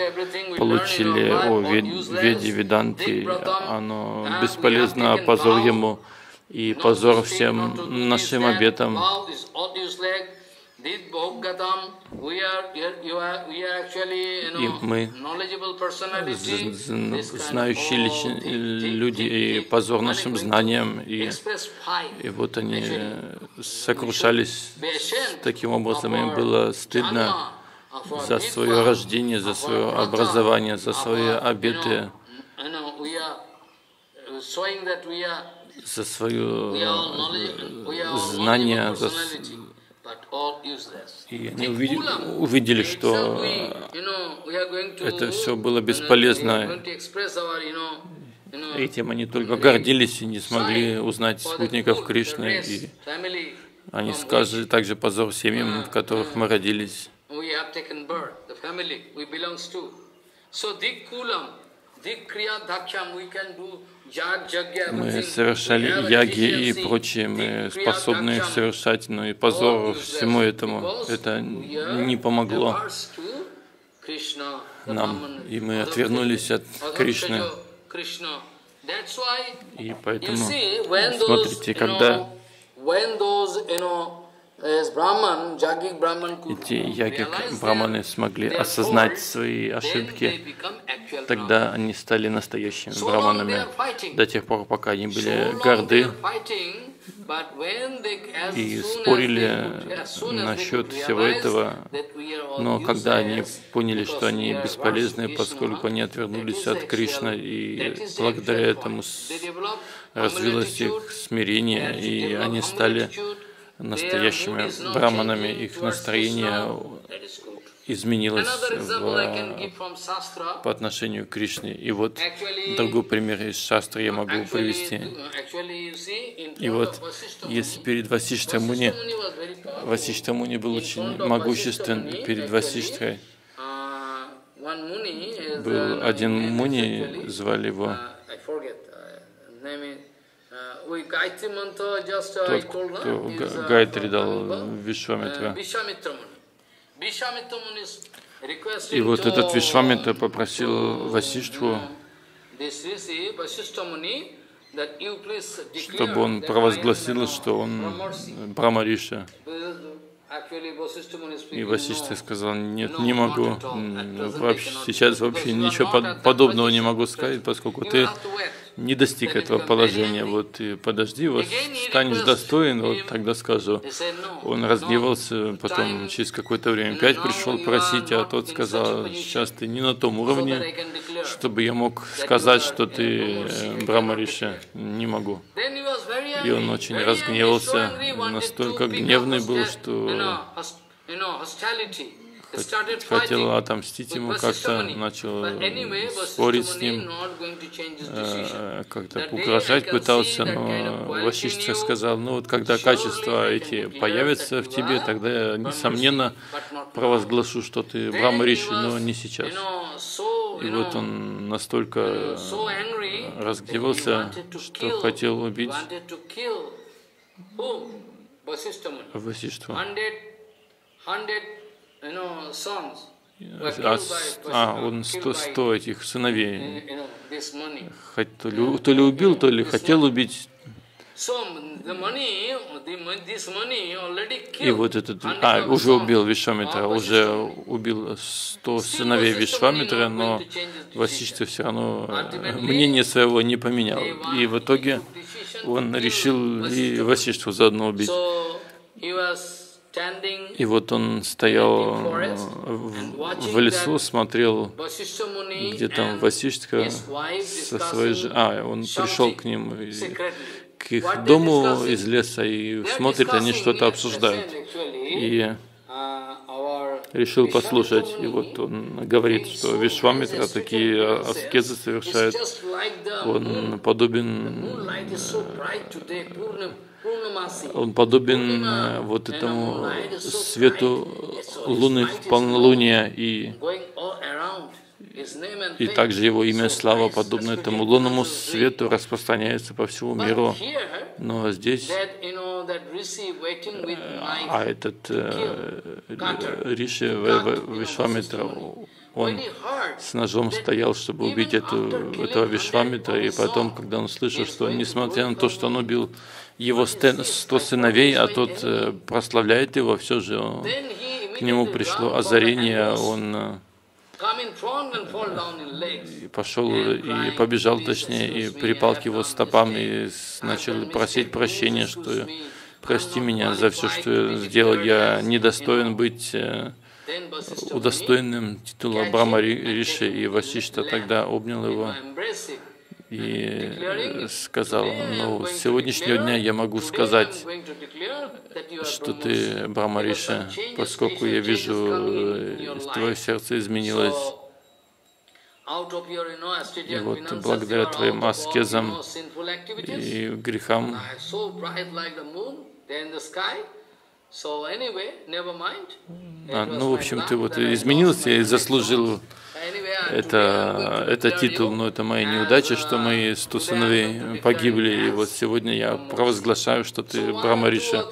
получили о Веде, Веданте, оно бесполезно, а позор ему и позор всем нашим обетам. И мы, знающие люди, и позор нашим знаниям, и, и вот они сокрушались таким образом, им было стыдно за свое рождение, за свое образование, за свои обеты, за свое знание, за... И они увидели, увидели, что это все было бесполезно. Этим они только гордились и не смогли узнать спутников Кришны. И они сказали также позор семьям, в которых мы родились. Мы совершали яги и прочее, мы способны их совершать, но и позор всему этому, это не помогло нам, и мы отвернулись от Кришны. И поэтому, смотрите, когда эти ягик-браманы смогли осознать свои ошибки, тогда они стали настоящими браманами до тех пор, пока они были горды, и спорили насчет всего этого, но когда они поняли, что они бесполезны, поскольку они отвернулись от Кришны, и благодаря этому развилось их смирение, и они стали настоящими браманами, их настроение изменилось в, по отношению к Кришне. И вот другой пример из Шастры я могу привести. И вот если перед Васиштхой Муни, Васиштха Муни был очень могуществен, перед Васиштхой был один Муни, звали его, тот, кто Гайтри дал Вишвамитра. И вот этот Вишвамитра попросил Васиштху, чтобы он провозгласил, что он Брахмариша. И Васиштха сказал: нет, не могу, вообще, сейчас вообще ничего подобного не могу сказать, поскольку ты не достиг этого положения. Вот и подожди, вот станешь достоин, вот тогда скажу. Он разгневался, потом через какое-то время опять пришел просить, а тот сказал: сейчас ты не на том уровне, чтобы я мог сказать, что ты Брахмариша, не могу. И он очень разгневался, настолько гневный был, что хотел отомстить ему как-то, начал спорить с ним, как-то угрожать пытался, но Васиштха сказал: ну вот когда качества эти появятся в тебе, тогда я, несомненно, провозглашу, что ты Брахмариши, но не сейчас. И вот он настолько разгневался, что хотел убить Васиштху. А, а он сто, сто этих сыновей хоть, то, ли, то ли убил, то ли хотел убить. И вот этот, а, уже убил Вишвамитра, уже убил сто сыновей Вишвамитра, но Васиштха все равно мнение своего не поменял. И в итоге он решил и Васиштху заодно убить. И вот он стоял в, в лесу, смотрел, где там Васиштха со своей женой. А, он пришел к ним, к их дому из леса, и смотрит, они что-то обсуждают. И решил послушать. И вот он говорит, что Вишвамитра такие аскезы совершает. Он подобен... Он подобен вот этому свету луны в полнолуние, и, и также его имя слава подобно этому лунному свету распространяется по всему миру. Но здесь, а этот Риши Вишвамитра, он с ножом стоял, чтобы убить эту, этого Вишвамитра, и потом, когда он слышал, что несмотря на то, что он убил его сто сыновей, а тот прославляет его, все же он, к нему пришло озарение, он пошел и побежал, точнее, и припал к его стопам и начал просить прощения, что прости меня за все, что я сделал, я недостоин быть удостоенным титула Брахмариши. И Васиштха тогда обнял его и сказал: ну, с сегодняшнего дня я могу сказать, что ты Брахмариша, поскольку я вижу, твое сердце изменилось. И вот благодаря твоим аскезам и грехам А, ну, в общем, ты вот изменился и заслужил это, это титул, но это моя неудача, что мои сто сыновей погибли, и вот сегодня я провозглашаю, что ты Брахмариша.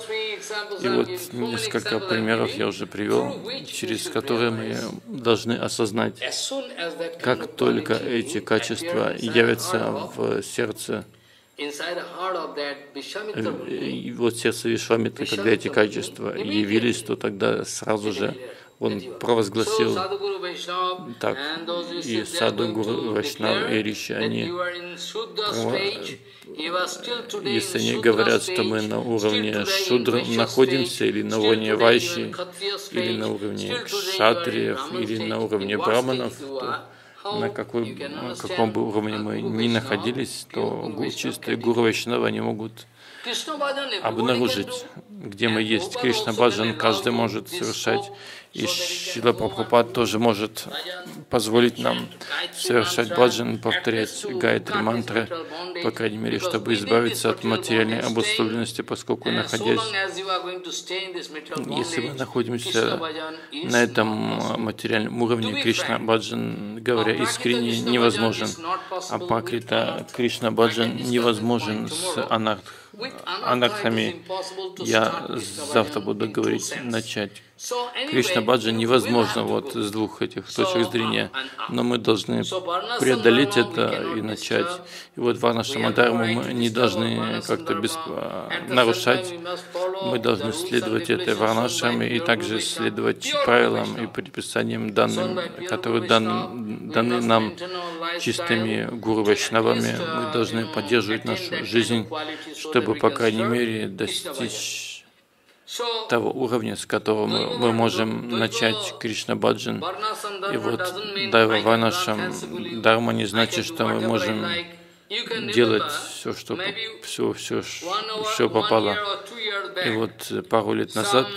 И вот несколько примеров я уже привел, через которые мы должны осознать, как только эти качества явятся в сердце, и вот сердце Вишвамитра, когда эти качества явились, то тогда сразу же он провозгласил так, и Саду Гуру Вайшнав и Риши, они, если они говорят, что мы на уровне Шудра находимся, или на уровне Вайши, или на уровне Кшатриев, или на уровне Браманов, то на, какой, на каком бы уровне мы ни находились, то чистые Гуру Вайшнавы не могут обнаружить, где мы есть. Кришна Баджан каждый может совершать, и Шрила Прабхупад тоже может позволить нам совершать баджан, повторять гайатри мантры, по крайней мере, чтобы избавиться от материальной обусловленности, поскольку, находясь, если мы находимся на этом материальном уровне, Кришна Баджан, говоря искренне, невозможен. Апакрита Кришна Баджан невозможен с анарх... анархами. Я завтра буду говорить, начать. Кришна Баджан невозможно вот с двух этих точек зрения, но мы должны преодолеть это и начать. И вот Варнашрамадхарму мы не должны как-то бесп... нарушать, мы должны следовать этой Варнашраме и также следовать правилам и предписаниям, данным, которые данным, даны нам чистыми Гуру Вайшнавами. Мы должны поддерживать нашу жизнь, чтобы, по крайней мере, достичь того уровня, с которого мы, мы можем начать Кришна Баджан. И вот Дайва Варнашрам Дарма не значит, что мы можем делать все, что все, все, все попало. И вот пару лет назад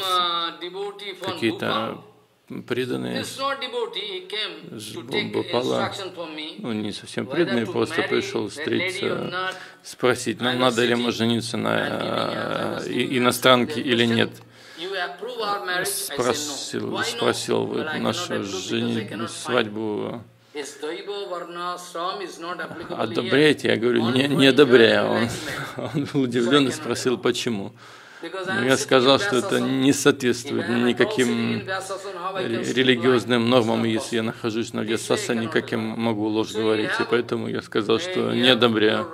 какие-то преданные, Бхупала, ну не совсем преданные, просто пришел встретиться, спросить, нам надо ли мы жениться на иностранке или нет. Спросил, спросил вот, нашу женитьбу, свадьбу одобряете? Я говорю, не, не одобряю. Он, он был удивлен и спросил, почему. Но я сказал, что это не соответствует никаким религиозным нормам, если я нахожусь на Вьясасане, никаким могу ложь говорить. И поэтому я сказал, что не одобряю.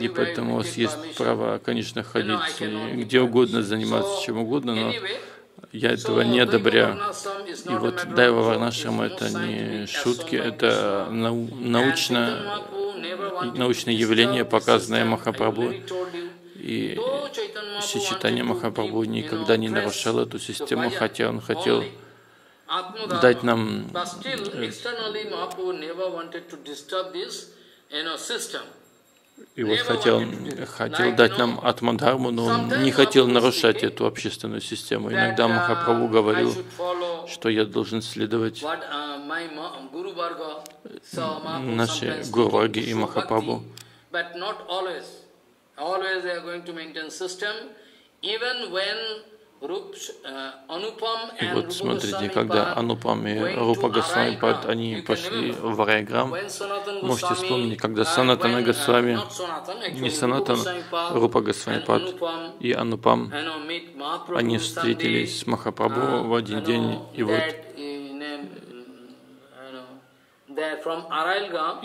И поэтому у вас есть право, конечно, ходить где угодно, заниматься чем угодно, но я этого не одобряю. И вот Дайва Варнашрама — это не шутки, это нау научно, научное явление, показанное Махапрабху. И Шри Чайтанья Махапрабху никогда не нарушал эту систему, хотя он хотел дать нам и вот хотел, хотел дать нам атмадхарму, но он не хотел нарушать эту общественную систему. Иногда Махапрабху говорил, что я должен следовать нашей Гуру Варги и Махапрабху. Always they are going to maintain system, even when Rup, uh, Anupam and Rupa Goswami Pad, они пошли в Райграм. Можете вспомнить, когда Санатана Госвами, не Санатан, Рупа Госвами Пад и Анупам, они встретились с Махапрабху в один день, и вот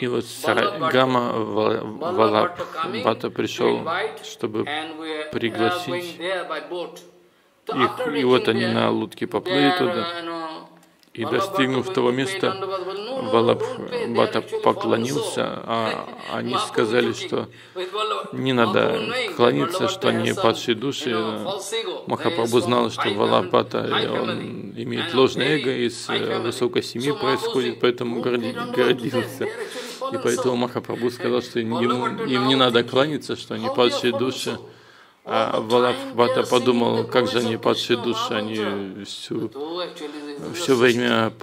И вот с Аральгама Валабхата пришел, чтобы пригласить их. И вот они на лодке поплыли туда. И достигнув того места, Валабхата поклонился, а они сказали, что не надо клониться, что они падшие души. Махапрабху знал, что Валабхата имеет ложное эго, из высокой семьи происходит, поэтому гордился. И поэтому Махапрабху сказал, что им, им не надо кланяться, что они падшие души. А Валабхата подумал, как же они падшие души, они всю, все время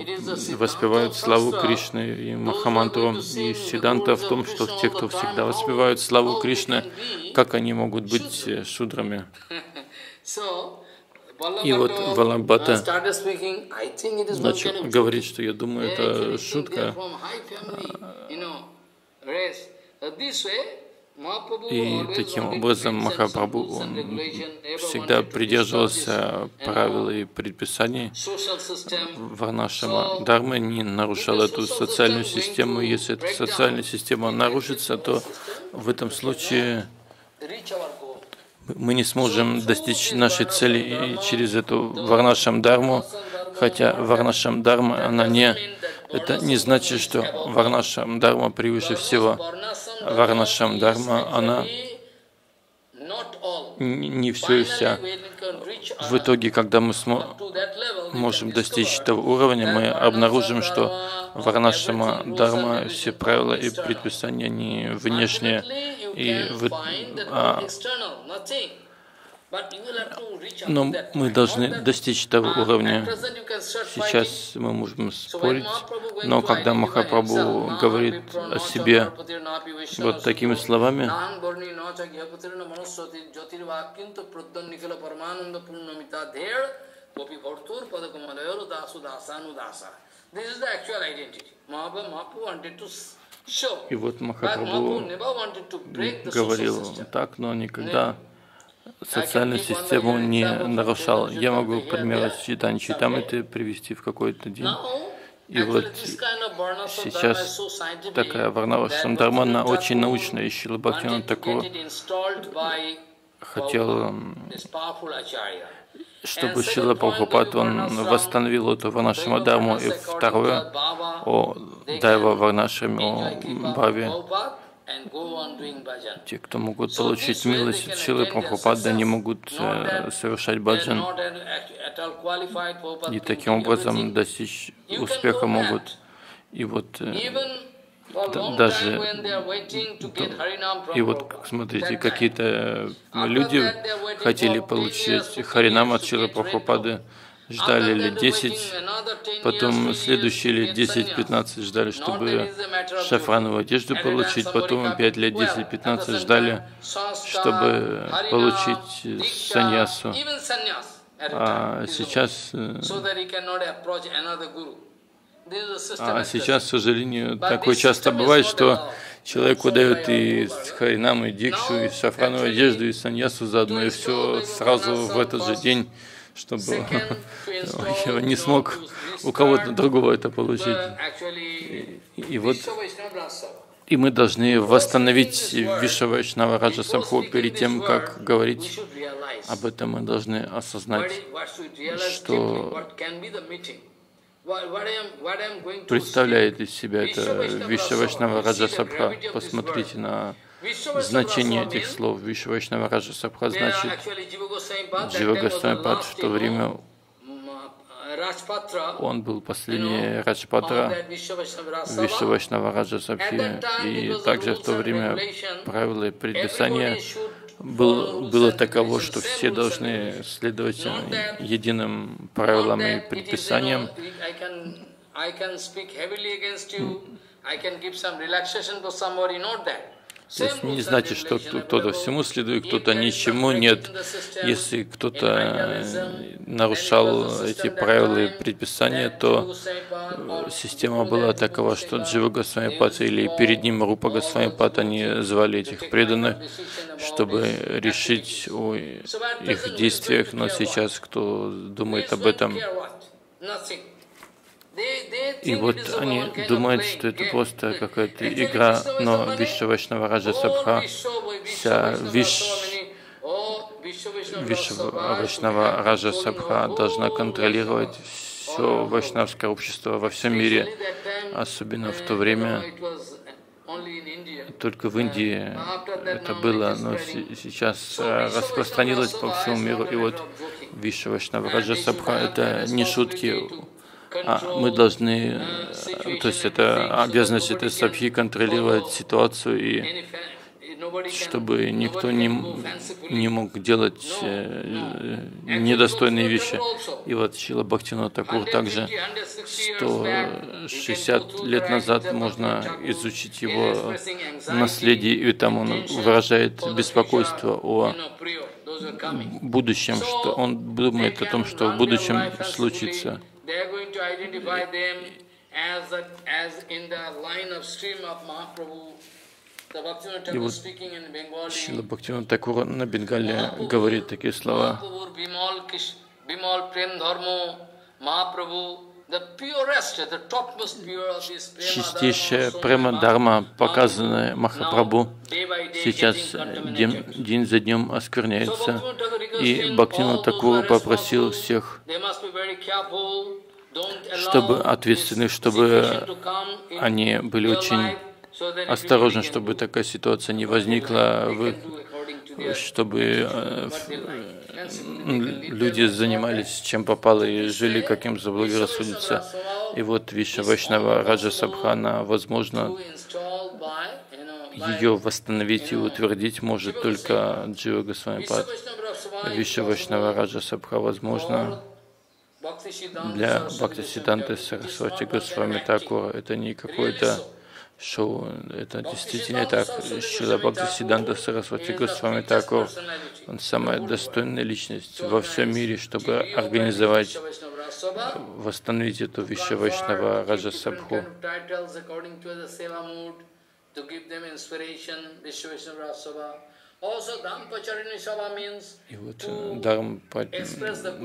воспевают славу Кришны и Махамантру. И Сиданта в том, что те, кто всегда воспевают славу Кришны, как они могут быть шудрами. И вот Валабхата начал говорить, что я думаю, это шутка. И таким образом Махапрабху всегда придерживался правил и предписаний Варнашрама Дармы, не нарушал эту социальную систему. Если эта социальная система нарушится, то в этом случае мы не сможем достичь нашей цели через эту Варнашрам Дарму. хотя Варнашам Дарма, она не... Это не значит, что Варнашам Дарма превыше всего. Варнашам Дарма, она не все и вся. В итоге, когда мы можем достичь этого уровня, мы обнаружим, что Варнашама Дарма, все правила и предписания, они внешние, и в... а... но мы должны достичь того уровня. Сейчас мы можем спорить, но когда Махапрабху говорит о себе вот такими словами, и вот Махапрабху говорил так, но никогда социальную систему не нарушал. Я могу примеры Чайтанья Чаритамриты привести в какой-то день. И вот сейчас такая Варнашам Дарма, она очень научная, и Шрила Бхактивинод Такур хотел, чтобы Шрила Прабхупад, он восстановил эту Варнашама Дарму. И второе, о Дайва Варнашаме, о Бхаве. Те, кто могут получить милость от Шрилы Прабхупады, не могут э, совершать баджан. И таким образом достичь успеха могут. И вот э, даже... И вот, смотрите, какие-то люди хотели получить Харинам от Шрилы Прабхупады. Ждали лет десять, потом следующие лет десять-пятнадцать ждали, чтобы шафрановую одежду получить, потом опять лет десять-пятнадцать ждали, чтобы получить саньясу. А сейчас, а сейчас, к сожалению, такое часто бывает, что человеку дают и харинам, и дикшу, и шафрановую одежду, и саньясу заодно, и все сразу в этот же день, чтобы я не смог у кого-то другого это получить. И, и вот и мы должны восстановить Вишавайшнава Раджа Самху. Перед тем, как говорить об этом, мы должны осознать, что представляет из себя это Вишавайшнава Раджа Самха. Посмотрите на значение этих слов. Вишвайшнава Раджа Самха значит Джива Госвами Пад, в то время он был последний Раджпатра Вишвайшнава Раджа Самхи, и также в то время правила и предписания было, было таково, что все должны следовать единым правилам и предписаниям. То есть не значит, что кто-то всему следует, кто-то ничему нет. Если кто-то нарушал эти правила и предписания, то система была такова, что Джива Госвами Пад или перед ним Рупа Госвами Пад, они звали этих преданных, чтобы решить о их действиях. Но сейчас кто думает об этом? И вот они думают, что это просто какая-то игра, но Вишвавайшнава Раджа Самха, вся Вишвавайшнава Раджа Самха должна контролировать все вайшнавское общество во всем мире, особенно в то время, только в Индии это было, но сейчас распространилось по всему миру. И вот Вишвавайшнава Раджа Самха — это не шутки. А, мы должны, то есть это обязанность этой сабхи контролировать ситуацию, и чтобы никто не, не мог делать э, недостойные вещи. И вот Шрила Бхактивинод Такур также сто шестьдесят лет назад можно изучить его наследие, и там он выражает беспокойство о будущем, что он думает о том, что в будущем случится. И вот Шрила Бхактивинод Такур на Бенгале говорит такие слова. Чистейшая према-дарма, показанная Махапрабху, сейчас день, день за днем оскверняется. И Бхактивинод Такур попросил всех чтобы ответственны, чтобы они были очень осторожны, чтобы такая ситуация не возникла, чтобы люди занимались чем попало и жили, как им заблагорассудится. И вот Вишну Вайшнава Раджа Сабхана, возможно, ее восстановить и утвердить может только Джива Госвами Пад. Вишну Вайшнава Раджа Сабха, возможно, для Бхакти Сиддханты Сарасвати Госвами Такура. Это не какое-то шоу, это действительно так. Шрила Бхакти Сиддханта Сарасвати Госвами Такур, он самая достойная личность во всем мире, чтобы организовать, восстановить эту Вишну Вайшнава Раджа Сабху. И вот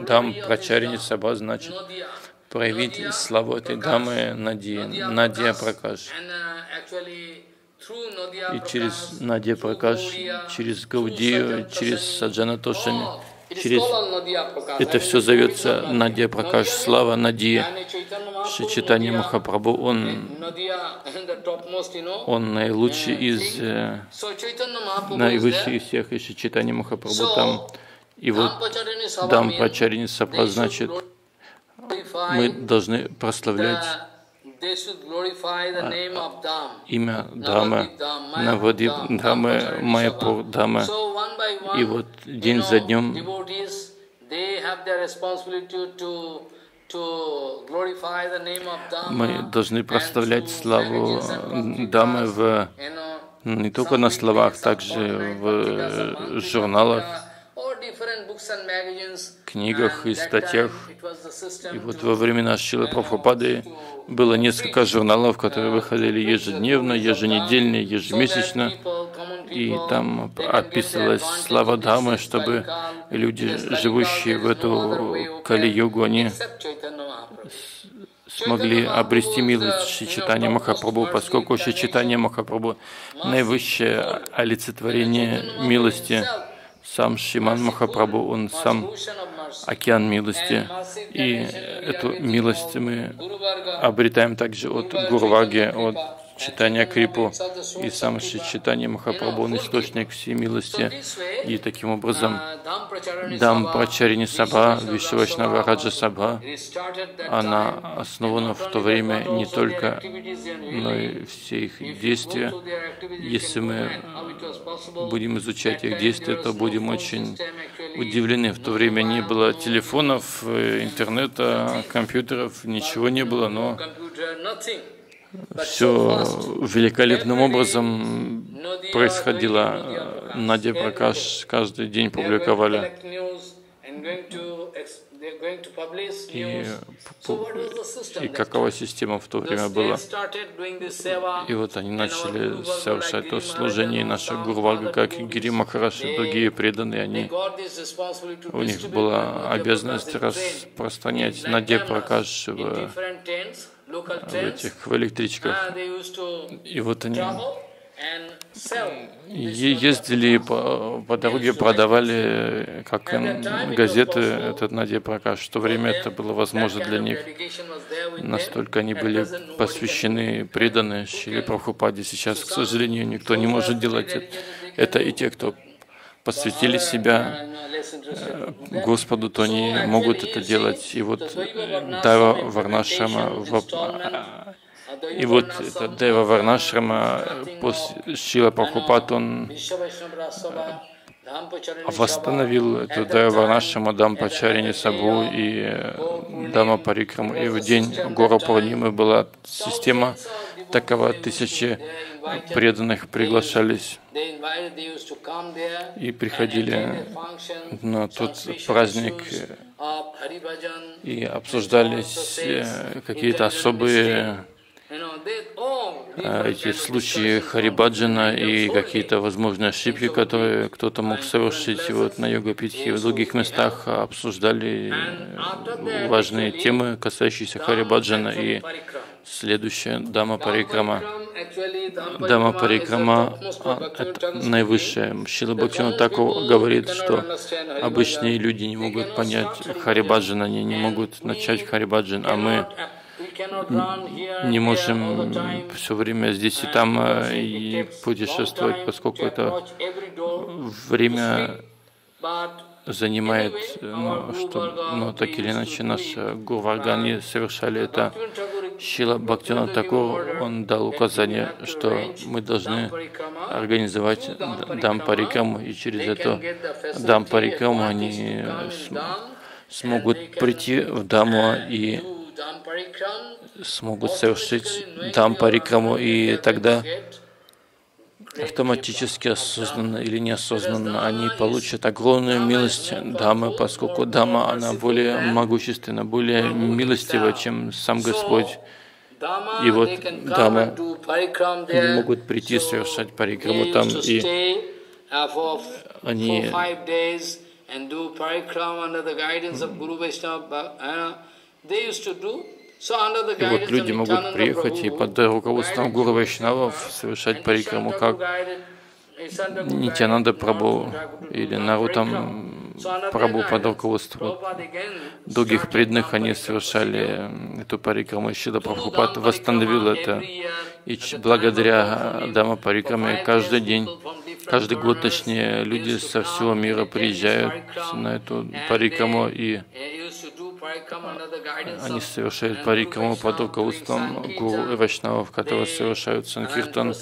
Дампрачарини Саба значит проявить славу этой дамы Надия, Надия Пракаш. И через Надия Пракаш, через Гаудию, через Саджана Тошами, через... это все зовется Надия Пракаш, слава Надия. Шри Чайтанья Махапрабху, он, он наилучший из, наивысший из всех, и Шри Чайтанья Махапрабху там. И вот Дампрачарини Саба значит, мы должны прославлять имя Дамы, Навадип Дамы, Майяпур Дамы. И вот день за днем мы должны прославлять славу Дамы в, не только на словах, также в журналах, книгах и статьях. И вот во времена Шрилы Прабхупады было несколько журналов, которые выходили ежедневно, еженедельно, ежемесячно, и там описывалась слава Дамы, чтобы люди, живущие в эту Кали-югу, они смогли обрести милость Шри Чайтанья Махапрабху, поскольку Шри Чайтанья Махапрабху наивысшее олицетворение милости. Сам Шриман Махапрабху, он сам океан милости, и эту милость мы обретаем также от Гурварги, от Чайтанья Крипу, и сам Шри Чайтанья Махапрабху, он источник всей милости, и таким образом Дампрачарини Сабха, Вишну Вайшнава Раджа Сабха, она основана в то время не только, но и все их действия. Если мы будем изучать их действия, то будем очень удивлены. В то время не было телефонов, интернета, компьютеров, ничего не было, но все великолепным образом происходило. Надя Пракаш каждый день публиковали. И, и какова система в то время была. И вот они начали совершать это служение, и наши Гурвага, как и Гири Махараш, и другие преданные, они, у них была обязанность распространять Надя Пракаш в, в этих в электричках. И вот они ездили по, по дороге, продавали как газеты этот Надя Пракаш, что время это было возможно для них. Настолько они были посвящены, преданы Шриле Прабхупаде. Сейчас, к сожалению, никто не может делать это. Это и те, кто посвятили себя Господу, то они могут это делать. И вот Дайва Варнашрама, и вот это Дайва Варнашрама, Шрила Прабхупад, он восстановил эту Дайва Варнашрама, Дампрачарини Сабху и Дама Парикраму. И в день Гора Пурнимы была система такова, тысячи преданных приглашались и приходили на тот праздник и обсуждались какие-то особые эти случаи Харибаджана и какие-то возможные ошибки, которые кто-то мог совершить. И вот на Йога-Питхе и в других местах обсуждали важные темы, касающиеся Харибаджана и следующая Дама Парикрама. Дама Парикрама, наивысшая. Шрила Бхактивинода Тхакур говорит, что обычные люди не могут понять Харибаджан, они не могут начать Харибаджан, а мы не можем все время здесь и там и путешествовать, поскольку это время занимает, ну, что, ну, так или иначе, наши гурваргани совершали это. Шрила Бхактивинода Тхакур, он дал указание, что мы должны организовать Дам-парикраму, и через эту Дам-парикраму они смогут прийти в Даму и смогут совершить Дам-парикраму, и тогда автоматически, осознанно или неосознанно, они получат огромную милость Дамы, поскольку Дама, она более могущественна, более милостива, чем сам Господь. И вот Дамы могут прийти и совершать парикраму там, и они И вот люди могут приехать и под руководством Гуру Вайшнавов совершать парикраму, как Нитьянанда Прабху или Нарутам Прабху под руководством других преданных, они совершали эту парикраму. Шрила Прабхупад восстановил это, и благодаря Дама парикраме каждый день, каждый год, точнее, люди со всего мира приезжают на эту парикраму, и они совершают парикраму под руководством гуру и вайшнавов, которые совершают санкиртан,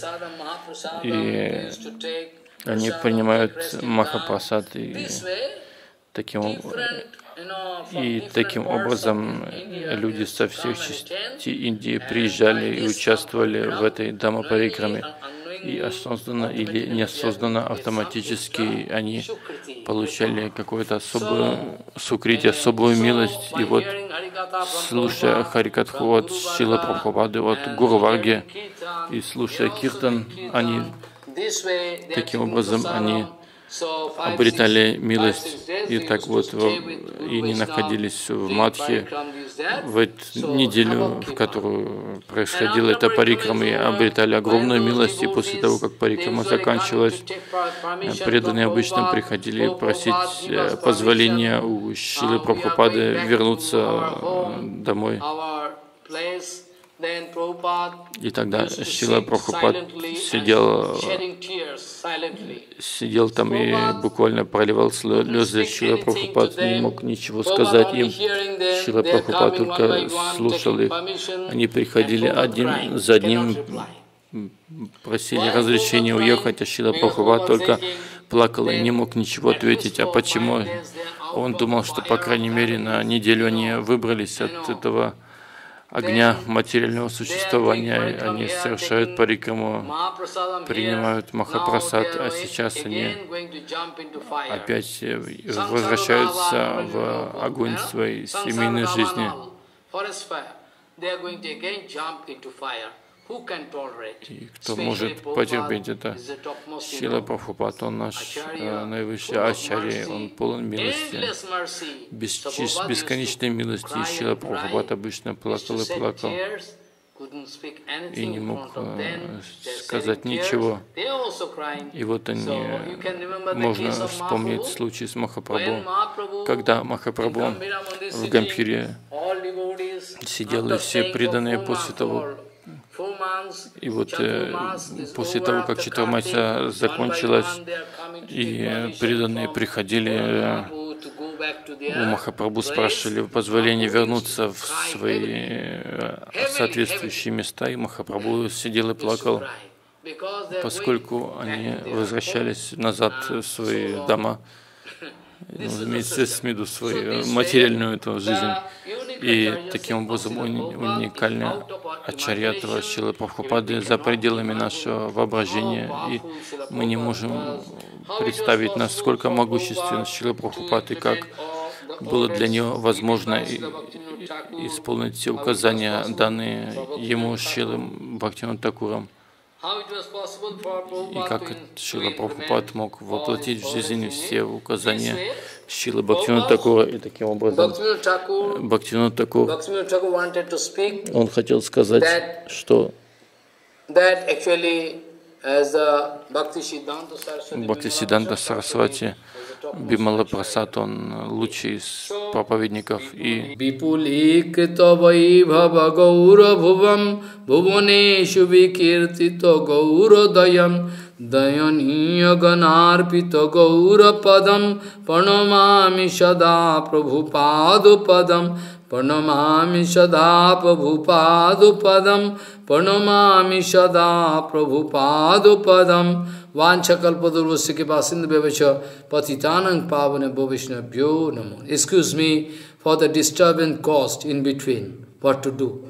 и они принимают махапрасад, и таким, и таким образом люди со всех частей Индии приезжали и участвовали в этой дама-парикраме. И осознанно или неосознанно автоматически они получали какое-то особое сукрити, особую милость. И вот, слушая Харикатху от Шрила Прабхупады, вот Гуру Варги, и слушая Киртан, они таким образом они обретали милость, и так вот и не находились в Мадхе в эту неделю, в которую происходила эта парикрама, и обретали огромную милость. И после того, как парикрама заканчивалась, преданные обычно приходили просить позволения у Шрилы Прабхупады вернуться домой. И тогда Шрила Прабхупад сидел, сидел там и буквально проливал слезы. Шрила Прабхупад не мог ничего сказать им. Шрила Прабхупад только слушал их. Они приходили один за одним, просили разрешения уехать, а Шрила Прабхупад только плакал и не мог ничего ответить. А почему? Он думал, что, по крайней мере, на неделю они выбрались от этого огня материального существования, они совершают парикраму, принимают махапрасад, а сейчас они опять возвращаются в огонь своей семейной жизни. И кто может потерпеть это? Шрила Прабхупад, он наш э, наивысший ачарья, он полон милости, без, бесконечной милости. И Шрила Прабхупад обычно плакал и плакал, и не мог э, сказать ничего. И вот они, можно вспомнить случай с Махапрабху, когда Махапрабху в Гамбхире сидел, и все преданные после того, И вот э, после того, как Чатурмася закончилась, и преданные приходили у Махапрабху, спрашивали позволения вернуться в свои соответствующие места, и Махапрабху сидел и плакал, поскольку они возвращались назад в свои дома, вместе с меду свою материальную эту жизнь. И таким образом уникальная ачарья Шрилы Прабхупады за пределами нашего воображения. И мы не можем представить, насколько могуществен Шрила Прабхупад и как было для него возможно исполнить все указания, данные ему Шрилой Бхактивинодом Тхакуром. И как Шрила Прабхупад мог воплотить в жизнь все указания Шрилы Бхактивинода Тхакура, и таким образом Бхактивинода Тхакур, он хотел сказать, что Бхактисиддханта Сарасвати Бимала Прасад, он лучший из проповедников. И Pranamami sada prabhupadupadam, Pranamami sada prabhupadupadam, Vanchakalpadurvasya kipasindhabhyavacha patitanang pavane bhavishnabhyo namo. Excuse me for the disturbance caused in between. What to do?